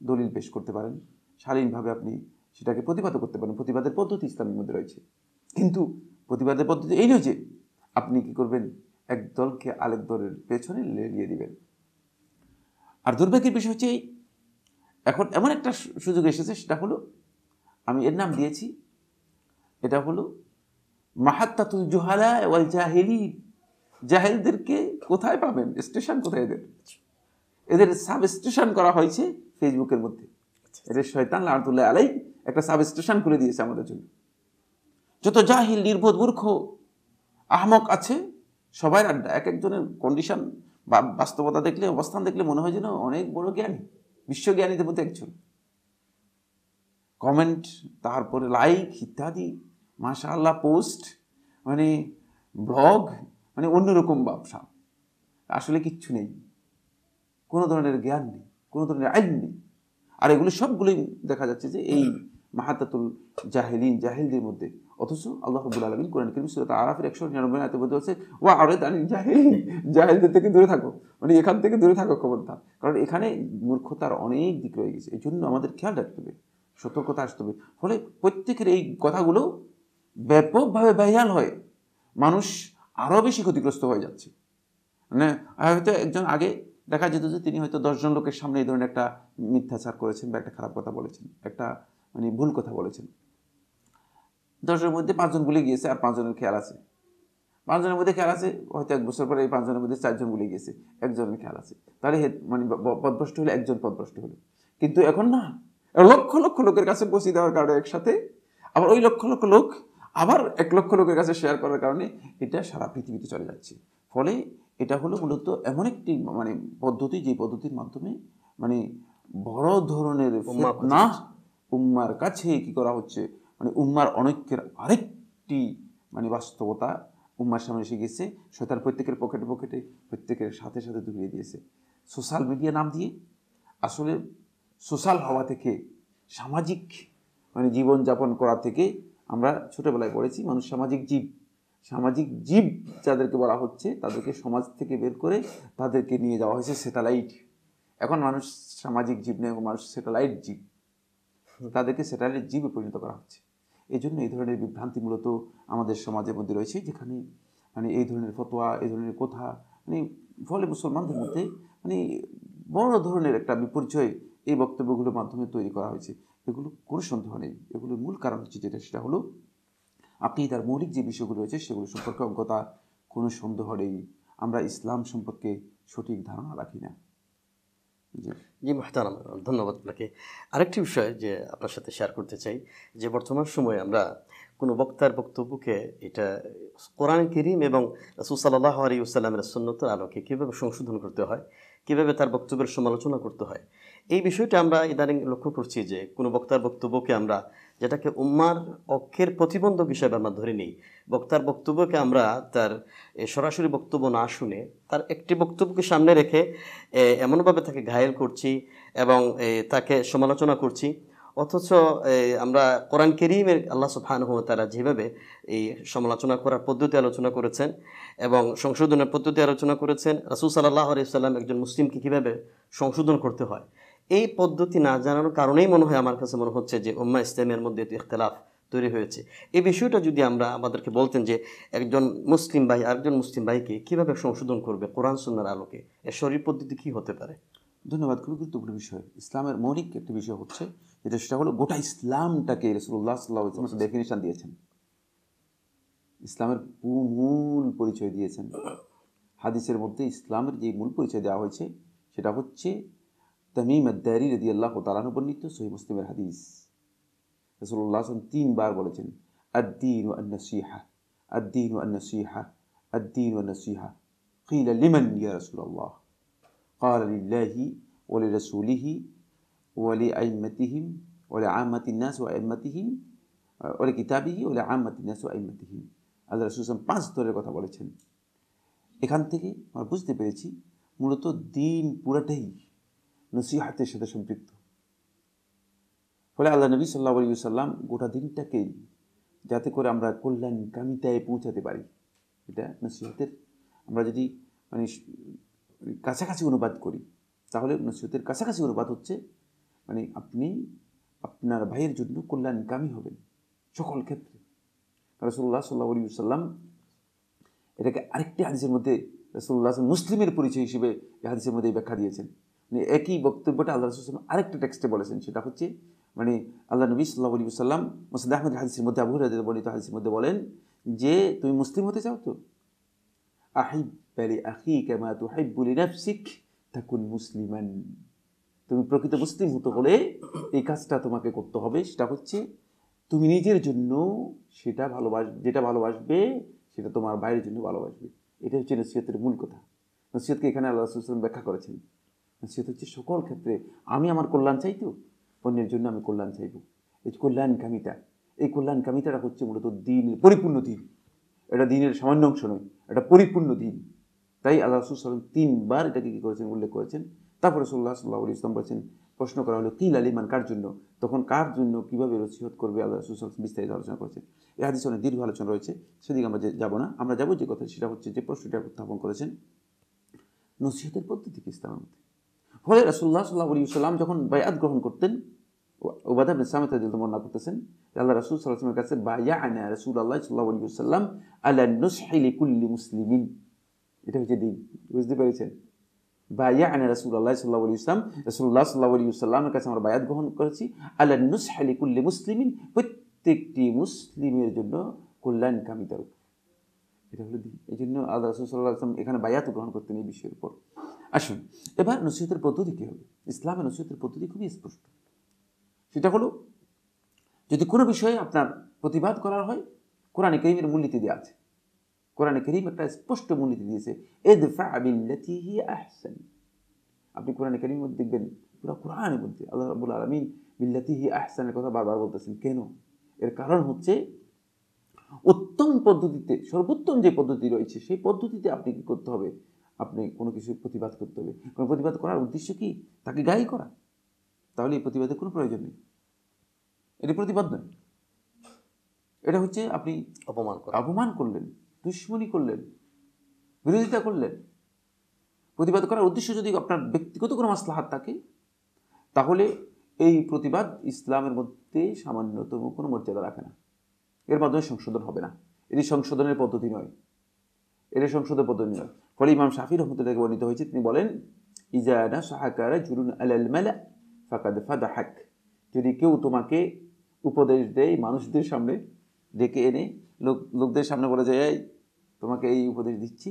দলিল পেশ করতে পারেন, শালীনভাবে আপনি সেটাকে প্রতিবাদও করতে পারেন, প্রতিবাদের পদ্ধতি ইসলামের মধ্যে রয়েছে। কিন্তু প্রতিবাদের পদ্ধতি এই নয় যে আপনি কী করবেন, এক দলকে আরেক দলের পেছনে লেলিয়ে দেবেন। আর দুর্ভাগ্যের বিষয় হচ্ছে এই, এখন এমন একটা সুযোগ এসেছে, সেটা হলো, আমি এর নাম দিয়েছি, এটা হলো মাহাত্তাতুল জুহালা ওয়াল জাহিলিন। জাহেলদেরকে কোথায় পাবেন, স্টেশন কোথায় এদের? এদের সাব স্টেশন করা হয়েছে ফেসবুকের মধ্যে। এদের শয়তান লাআতুল্লাহ আলাইহি একটা সাব স্টেশন খুলে দিয়েছে আমাদের জন্য। যত জাহিল, নির্বোধ, মূর্খ, আহমক আছে সবাই আড্ডা। এক একজনের কন্ডিশন বা বাস্তবতা দেখলে, অবস্থান দেখলে মনে হয় যেন অনেক বড় জ্ঞানী, বিশ্বজ্ঞানীদের মধ্যে একজন। কমেন্ট, তারপরে লাইক ইত্যাদি, মাশাআল্লাহ পোস্ট, মানে ব্লগ, মানে অন্যরকম ব্যবসা। আসলে কিচ্ছু নেই, কোনো ধরনের জ্ঞান নেই, কোনো ধরনের আইন নেই। আর এগুলো সবগুলোই দেখা যাচ্ছে যে এই মাহাতাতুল জাহিলিন, জাহিলদের মধ্যে। অথচ আল্লাহ রাব্বুল আলামিন কোরআন কারীম সূরা আরাফের একশো নিরানব্বই আয়াতে বলেছে, ওয়া আরিদ আনিল জাহিলিন, জাহিলদের থেকে দূরে থাকো, মানে এখান থেকে দূরে থাকো, খবরদার। কারণ এখানে মূর্খতার অনেক দিক রয়ে গেছে। এই জন্য আমাদের খেয়াল রাখতে হবে, সতর্কতা আসতে হবে। ফলে প্রত্যেকের এই কথাগুলো ব্যাপকভাবে ভাইরাল হয়, মানুষ আরও বেশি ক্ষতিগ্রস্ত হয়ে যাচ্ছে। মানে হয়তো একজন আগে দেখা যেত যে তিনি হয়তো দশ জন লোকের সামনে এই ধরনের একটা মিথ্যাচার করেছেন বা একটা খারাপ কথা বলেছেন, একটা মানে ভুল কথা বলেছেন। দশজনের মধ্যে পাঁচজন ভুলে গিয়েছে আর পাঁচজনের খেয়াল আছে, পাঁচজনের মধ্যে খেয়াল আছে, হয়তো এক বছর পরে এই পাঁচজনের মধ্যে চারজন ভুলে গিয়েছে, একজনের খেয়াল আছে। তাহলে মানে পদভ্রষ্ট হলে একজন পদভ্রষ্ট হলো, কিন্তু এখন না, লক্ষ লক্ষ লোকের কাছে পৌঁছে দেওয়ার কারণে একসাথে আবার ওই লক্ষ লক্ষ লোক আবার এক লক্ষ লোকের কাছে শেয়ার করার কারণে এটা সারা পৃথিবীতে চলে যাচ্ছে। ফলে এটা হলো মূলত এমন একটি মানে পদ্ধতি, যে পদ্ধতির মাধ্যমে মানে বড় ধরনের ফিতনা উম্মার কাছে কি করা হচ্ছে, মানে উম্মার অনৈক্যের আরেকটি মানে বাস্তবতা উম্মার সামনে এসে গেছে। শয়তান প্রত্যেকের পকেটে পকেটে প্রত্যেকের সাথে সাথে ঢুকিয়ে দিয়েছে সোশ্যাল মিডিয়া নাম দিয়ে। আসলে সোশ্যাল হওয়া থেকে, সামাজিক মানে জীবনযাপন করা থেকে, আমরা ছোটোবেলায় পড়েছি মানুষ সামাজিক জীব, সামাজিক জীব যাদেরকে বলা হচ্ছে তাদেরকে সমাজ থেকে বের করে তাদেরকে নিয়ে যাওয়া হয়েছে স্যাটেলাইট। এখন মানুষ সামাজিক জীব নয়, মানুষ স্যাটেলাইট জীব, তাদেরকে স্যাটেলাইট জীবে পরিণত করা হচ্ছে। এই জন্য এই ধরনের বিভ্রান্তি মূলত আমাদের সমাজের মধ্যে রয়েছে, যেখানে মানে এই ধরনের ফতোয়া, এই ধরনের কথা, মানে ফলে মুসলমানদের মধ্যে মানে বড় ধরনের একটা বিপর্যয় এই বক্তব্যগুলোর মাধ্যমে তৈরি করা হয়েছে। এগুলো কোনো সন্দেহ নেই, এগুলোর মূল কারণ হচ্ছে যেটা, সেটা হলো আকীদার মৌলিক যে বিষয়গুলো রয়েছে সেগুলো সম্পর্কে অজ্ঞতা, কোনো সন্দেহ নেই। আমরা ইসলাম সম্পর্কে সঠিক ধারণা রাখি না। জি জি মুহতারাম, ধন্যবাদ আপনাকে। আরেকটি বিষয় যে আপনার সাথে শেয়ার করতে চাই, যে বর্তমান সময়ে আমরা কোনো বক্তার বক্তব্যকে এটা কোরআন কারীম এবং রাসূল সাল্লাল্লাহু আলাইহি ওয়াসাল্লামের সুন্নতের আলোকে কীভাবে সংশোধন করতে হয়, কীভাবে তার বক্তব্যের সমালোচনা করতে হয়, এই বিষয়টা আমরা ইদানিং লক্ষ্য করছি। যে কোনো বক্তার বক্তব্যকে আমরা, যেটাকে উম্মার অক্ষের প্রতিবন্ধক হিসাবে আমরা ধরে নিই, বক্তার বক্তব্যকে আমরা তার সরাসরি বক্তব্য না শুনে তার একটি বক্তব্যকে সামনে রেখে এমনভাবে তাকে ঘায়েল করছি এবং তাকে সমালোচনা করছি। অথচ আমরা কোরআন কারীমের আল্লাহ সুবহানাহু ওয়া তাআলা যেভাবে এই সমালোচনা করার পদ্ধতি আলোচনা করেছেন এবং সংশোধনের পদ্ধতি আলোচনা করেছেন, রাসূল সাল্লাল্লাহু আলাইহি ওয়াসাল্লাম একজন মুসলিমকে কীভাবে সংশোধন করতে হয়, এই পদ্ধতি না জানার কারণেই মনে হয়, আমার কাছে মনে হচ্ছে যে উম্মাহ ইসলামের মধ্যে তো ইখতিলাফ তৈরি হয়েছে। এই বিষয়টা যদি আমরা আমাদেরকে বলতেন যে একজন মুসলিম ভাই আরেকজন মুসলিম ভাইকে কীভাবে সংশোধন করবে কোরআন সুন্নাহর আলোকে, এর শরীর পদ্ধতি কী হতে পারে? ধন্যবাদ। খুবই গুরুত্বপূর্ণ বিষয়, ইসলামের মৌলিক একটি বিষয় হচ্ছে যেটা, সেটা হলো গোটা ইসলামটাকে রাসূলুল্লাহ সাল্লাল্লাহু আলাইহি ওয়াসাল্লাম ডেফিনিশন দিয়েছেন, ইসলামের মূল পরিচয় দিয়েছেন। হাদিসের মধ্যে ইসলামের যে মূল পরিচয় দেওয়া হয়েছে সেটা হচ্ছে তামিম আদ-দারি রাদিয়াল্লাহু তাআলা আনহু বর্ণিত সহিহ মুসলিমের হাদিস। রাসূলুল্লাহ সাল্লাল্লাহু আলাইহি ওয়াসাল্লাম তিনবার বলেছেন আদ-দীন ওয়া আন-নসীহা, আদ-দীন ওয়া আন-নসীহা, আদ-দীন ওয়া আন-নসীহা। ক্বিলা লিমান ইয়া রাসূলুল্লাহ? ক্বালা লিল্লাহি ওয়া লিরাসূলিহি ওয়া লিআইম্মাতিহিম ওয়া লিআম্মাতিন নাস ওয়া আইম্মাতিহিম ওয়া লিকিতাবিহি ওয়া লিআম্মাতিন নাস ওয়া আইম্মাতিহিম। আল্লাহর রাসূল সাল্লাল্লাহু আলাইহি ওয়াসাল্লাম পাঁচ ধরনের কথা বলেছেন। এখান থেকে আমরা বুঝতে পেরেছি মূলত দ্বীন পুরাটাই নসিহাতের সাথে সম্পৃক্ত। ফলে আল্লাহ নবী সাল্লাল্লাহু আলাইহি ওয়াসাল্লাম গোটা দিনটাকেই যাতে করে আমরা কল্যাণকামিতায় পৌঁছাতে পারি, এটা নসিহাতের আমরা যদি মানে কাছাকাছি অনুবাদ করি, তাহলে নসিহতের কাছাকাছি অনুবাদ হচ্ছে মানে আপনি আপনার ভাইয়ের জন্য কল্যাণকামী হবেন সকল ক্ষেত্রে। রাসূলুল্লাহ সাল্লাল্লাহু আলাইহি ওয়াসাল্লাম এটাকে আরেকটি হাদিসের মধ্যে রাসূলুল্লাহ মুসলিমের পরিচয় হিসেবে এই হাদিসের মধ্যে ব্যাখ্যা দিয়েছেন। মানে একই বক্তব্যটা আল্লাহ রাসূল সাল্লাল্লাহু আলাইহি ওয়াসাল্লাম আরেকটা টেক্সটে বলেছেন, সেটা হচ্ছে মানে আল্লাহ নবী সাল্লাল্লাহু আলাইহি ওয়াসাল্লাম মুসনাদ আহমদ হাদিসের মধ্যে, আবু হুরায়রা বর্ণিত হাদিসের মধ্যে বলেন যে তুমি মুসলিম হতে চাও তো, আহিব বলি আখিকা মা তুহিব্বু লিনাফসিক তাকুন মুসলিমান। তুমি প্রকৃত মুসলিম হতে হলে এই কাজটা তোমাকে করতে হবে, সেটা হচ্ছে তুমি নিজের জন্য সেটা ভালোবাস, যেটা ভালোবাসবে সেটা তোমার ভাইয়ের জন্য ভালোবাসবে। এটা হচ্ছে নসিহতের মূল কথা। নসিহতকে এখানে আল্লাহ রাসূল সাল্লাল্লাহু আলাইহি ওয়াসাল্লাম ব্যাখ্যা করেছেন। নসিহত হচ্ছে সকল ক্ষেত্রে আমি আমার কল্যাণ চাই তো, অন্যের জন্য আমি কল্যাণ চাইব, এই কল্যাণকামিতা, এই কল্যাণকামিতাটা হচ্ছে মূলত দ্বীনের পরিপূর্ণ দ্বীন। এটা দ্বীনের সামান্য অংশ নয়, এটা পরিপূর্ণ দ্বীন। তাই আল্লাহ রাসূল সাল্লাল্লাহু আলাইহি ওয়াসাল্লাম তিনবার এটাকে কী করেছেন, উল্লেখ করেছেন। তারপরে রাসূলুল্লাহ সাল্লাল্লাহু আলাইহি ওয়াসাল্লাম বলেছেন, প্রশ্ন করা হলো কিল আলিমান, কার জন্য, তখন কার জন্য কীভাবে নসিহত করবে আল্লাহ রাসূল সাল্লাল্লাহু আলাইহি ওয়াসাল্লাম বিস্তারিত আলোচনা করেছেন। এই হাদিসে অনেক দীর্ঘ আলোচনা রয়েছে, সেদিকে আমরা যাব না। আমরা যাবো যে কথা, সেটা হচ্ছে যে প্রশ্নটা উত্থাপন করেছেন নসিহতের পদ্ধতি কি ইসলামের মধ্যে। ফলে রাসূলুল্লাহ সাল্লাল্লাহু আলাইহি ওয়াসাল্লাম যখন বায়াত গ্রহণ করতেন, উবাদা ইবনে সামিত রাদিয়াল্লাহু আনহু বর্ণনা করতেছেন আল্লাহ রাসূল সাল্লাল্লাহু আলাইহি ওয়াসাল্লামের কাছে বায়াআনা রাসূলুল্লাহ সাল্লাল্লাহু আলাইহি ওয়াসাল্লাম আলা নুসহি লিকুল্লি মুসলিমিন। এটা হচ্ছে দিন, বুঝতে পেরেছেন? بايعنا رسول الله صلى الله عليه وسلم رسول الله صلى الله عليه وسلم কাছে আমরা বায়াত গ্রহণ করেছি আলা নুসহ লিকুল্লি মুসলিমিন প্রত্যেকটি মুসলিমের জন্য কল্যাণ কামিতার উপর এটা হলো দিন এইজন্য আল্লাহ রাসূল সাল্লাল্লাহু আলাইহি ওয়াসাল্লাম এখানে বায়াত গ্রহণ করতেন এই বিষয়ের উপর আসুন এবার নসিহতের পদ্ধতি কি হবে ইসলামের নসিহতের পদ্ধতি খুবই স্পষ্ট সেটা হলো যদি কোনো বিষয়ে আপনার প্রতিবাদ করার হয় কোরআনে কারীমের মূলনীতি দেয়া আছে কোরআন কারীম একটা স্পষ্ট মূলনীতি দিয়েছে ইদফা বিল্লাতি হি আহসান আপনি কোরআন কারীম মধ্যে দেখবেন পুরো কোরআনের মধ্যে আল্লাহ রাব্বুল আলামিন বিল্লাতি হি আহসানের কথা বারবার বলতেছেন কেন এর কারণ হচ্ছে উত্তম পদ্ধতিতে সর্বোত্তম যে পদ্ধতি রয়েছে সেই পদ্ধতিতে আপনি কি করতে হবে আপনি কোনো কিছু প্রতিবাদ করতে হবে কোনো প্রতিবাদ করার উদ্দেশ্য কি তাকে গায়ী করা তাহলে এই প্রতিবাদের কোনো প্রয়োজন নেই এর প্রতিবাদ নয় এটা হচ্ছে আপনি অপমান করা অপমান করলেন দুশমনী করলেন বিরোধিতা করলেন প্রতিবাদ করার উদ্দেশ্য যদি আপনার ব্যক্তিগত কোনো মাসলাহাত থাকে তাহলে এই প্রতিবাদ ইসলামের মধ্যে সামান্যতম কোনো মর্যাদা রাখে না এর মাধ্যমে সংশোধন হবে না এটি সংশোধনের পদ্ধতি নয় এটা সংশোধনের পদ্ধতি নয় ফলে ইমাম শাফিঈ রহমাতুল্লাহি আলাইহি বর্ণিত হয়েছে তিনি বলেন ইজা নাসাহাকা রাজুলুন আলাল মালা ফাকাদ ফাদাহাক যদি কেউ তোমাকে উপদেশ দেয় মানুষদের সামনে ডেকে এনে লোক লোকদের সামনে বলে যে এই তোমাকে এই উপদেশ দিচ্ছি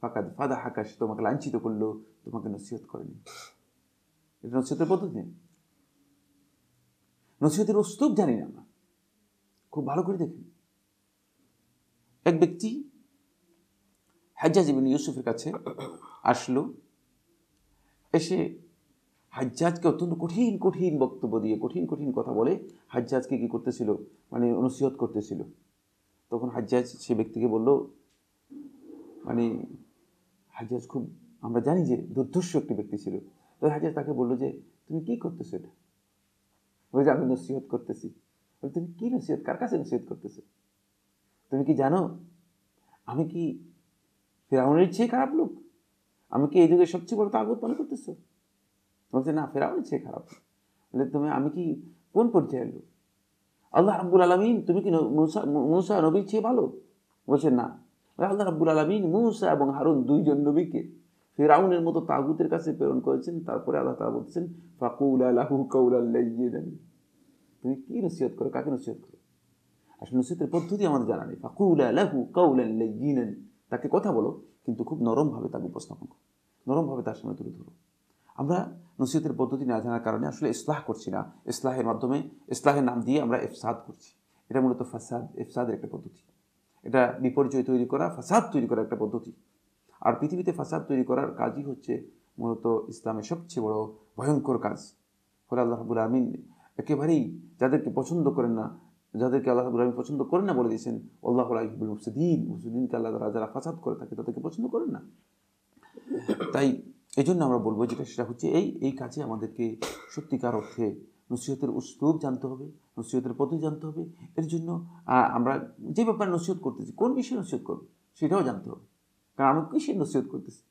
ফাকাদ ফাদা হাকাশ তোমাকে লাঞ্ছিত করলো তোমাকে নসিহত করেনি এটা নসিহতের পদ্ধতি নসিহতের উস্তুব জানি না আমরা খুব ভালো করে দেখি এক ব্যক্তি হাজ্জাজ ইবনে ইউসুফের কাছে আসলো এসে হাজ্জাজকে অত্যন্ত কঠিন কঠিন বক্তব্য দিয়ে কঠিন কঠিন কথা বলে হাজ্জাজকে কী করতেছিল মানে নসিহত করতেছিল তখন হাজ্জাজ সে ব্যক্তিকে বলল মানে হাজ্জাজ খুব আমরা জানি যে দুর্ধর্ষ একটি ব্যক্তি ছিল তো হাজ্জাজ তাকে বলল যে তুমি কী করতেছো এটা বলে যে আমি নসিহত করতেছি বলে তুমি কী নসিহত কার কাছে নসিহত করতেছো তুমি কি জানো আমি কি ফেরাউনের চেয়ে খারাপ লোক আমি কি এই যুগের সবচেয়ে বড় তাগুত মনে করতেছো বলছে না ফেরাউনের চেয়ে খারাপ বলে তুমি আমি কি কোন পর্যায়ের লোক আল্লাহ রাব্বুল আলামিন তুমি কি মুসা মুসা নবীর চেয়ে ভালো বলছেন না আল্লাহ রাব্বুল আলামিন মুসা এবং হারুন দুইজন নবীকে ফেরাউনের মতো তাগুতের কাছে প্রেরণ করেছেন তারপরে আল্লাহ তাআলা বলছেন ফাকুলা লাহু কাওলাল লাইয়িন তুমি কি নসিহত করো কাকে নসিহত করো আসলে নসিহতের পদ্ধতি আমাদের জানা নেই ফাকুলা লাহু কাওলাল লাইয়িন তাকে কথা বলো কিন্তু খুব নরমভাবে তাকে উপস্থাপন করো নরমভাবে তার সামনে তুলে ধরো আমরা নসিহতের পদ্ধতি না জানার কারণে আসলে ইসলাহ করছি না ইসলাহের মাধ্যমে ইসলাহের নাম দিয়ে আমরা ইফসাদ করছি এটা মূলত ফাসাদ ইফসাদের একটা পদ্ধতি এটা বিপর্যয় তৈরি করা ফাসাদ তৈরি করা একটা পদ্ধতি আর পৃথিবীতে ফাসাদ তৈরি করার কাজই হচ্ছে মূলত ইসলামের সবচেয়ে বড় ভয়ঙ্কর কাজ ফলে আল্লাহ রাব্বুল আমিন একেবারেই যাদেরকে পছন্দ করেন না যাদেরকে আল্লাহ রাব্বুল আমিন পছন্দ করেন না বলে দিয়েছেন আল্লাহু লা ইউহিব্বুল মুফসিদিন মুসলিমকে আল্লাহ তাআলা যারা ফাসাদ করে থাকে তাদেরকে পছন্দ করেন না তাই এই জন্য আমরা বলবো যেটা সেটা হচ্ছে এই এই কাজে আমাদেরকে সত্যিকার অর্থে নসিহতের উস্তুব জানতে হবে নসিহতের পদ্ধতি জানতে হবে এর জন্য আমরা যে ব্যাপারে নসিহত করতেছি কোন বিষয়ে নসিহত করব সেটাও জানতে হবে কারণ আমি কিসের নসিহত করতেছি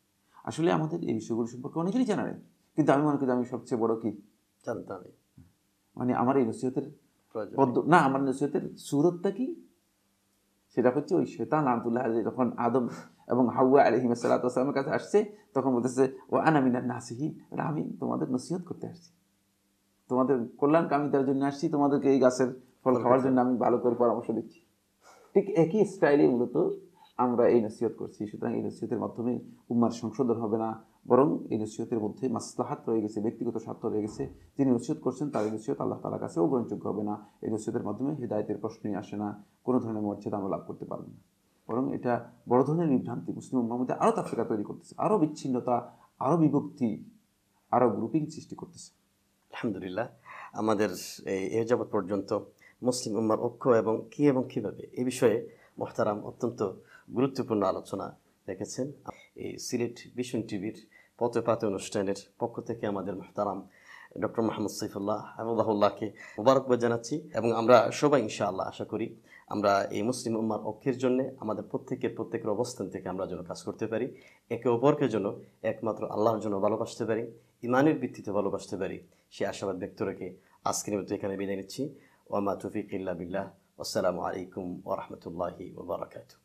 আসলে আমাদের এই বিষয়গুলো সম্পর্কে অনেকেরই জানা নেই কিন্তু আমি মনে করি আমি সবচেয়ে বড় কি জানতে হবে মানে আমার এই নসিহতের না আমার নসিহতের সুরতটা কি সেটা হচ্ছে ওই শয়তান আব্দুল্লাহ যখন আদম এবং হাওয়া আলাইহিস সালাতু ওয়াস সালামের কাছে আসছে তখন বলতেছে ও আনা মিনান নাসিহিন এটা আমি তোমাদের নসিহত করতে আসছি তোমাদের কল্যাণ কামিতার জন্য আসছি তোমাদেরকে এই গাছের ফল খাওয়ার জন্য আমি ভালো করে পরামর্শ দিচ্ছি ঠিক একই স্টাইলে মূলত আমরা এই নসিহত করছি সুতরাং এই নসিহতের মাধ্যমে উম্মার সংশোধন হবে না বরং এই নসিহতের মধ্যে মাসলাহাত রয়ে গেছে ব্যক্তিগত স্বার্থ রয়ে গেছে যিনি নসিহত করছেন তার এই নসিহত আল্লাহ তাআলার কাছেও গ্রহণযোগ্য হবে না এই নসিহতের মাধ্যমে হেদায়েতের প্রশ্নই আসে না কোনো ধরনের মর্যাদা আমরা লাভ করতে পারব না বরং এটা বড় ধরনের বিভ্রান্তি মুসলিম উম্মাহর মধ্যে আরও তাফরিকা তৈরি করতেছে আরও বিচ্ছিন্নতা আরও বিভক্তি আরও গ্রুপিং সৃষ্টি করতেছে আলহামদুলিল্লাহ আমাদের এ যাবৎ পর্যন্ত মুসলিম উম্মার ঐক্য এবং কী এবং কীভাবে এ বিষয়ে মোহতারাম অত্যন্ত গুরুত্বপূর্ণ আলোচনা রেখেছেন এই সিলেট ভিশন টিভির পথপাত অনুষ্ঠানের পক্ষ থেকে আমাদের মোহতারাম ডক্টর মুহাম্মদ সাইফুল্লাহ হাফিজাহুল্লাহকে মোবারকবাদ জানাচ্ছি এবং আমরা সবাই ইনশাআল্লাহ আশা করি আমরা এই মুসলিম উম্মার ঐক্যের জন্য আমাদের প্রত্যেকের প্রত্যেকের অবস্থান থেকে আমরা যেন কাজ করতে পারি একে অপরকে যেন একমাত্র আল্লাহর জন্য ভালোবাসতে পারি ইমানের ভিত্তিতে ভালোবাসতে পারি সে আশাবাদ ব্যক্ত রেখে আজকের মতো এখানে বিদায় নিচ্ছি ওয়া মা তাওফীক ইল্লা বিল্লাহ আসসালামু আলাইকুম ওয়া রাহমাতুল্লাহি ওয়া বারাকাতুহু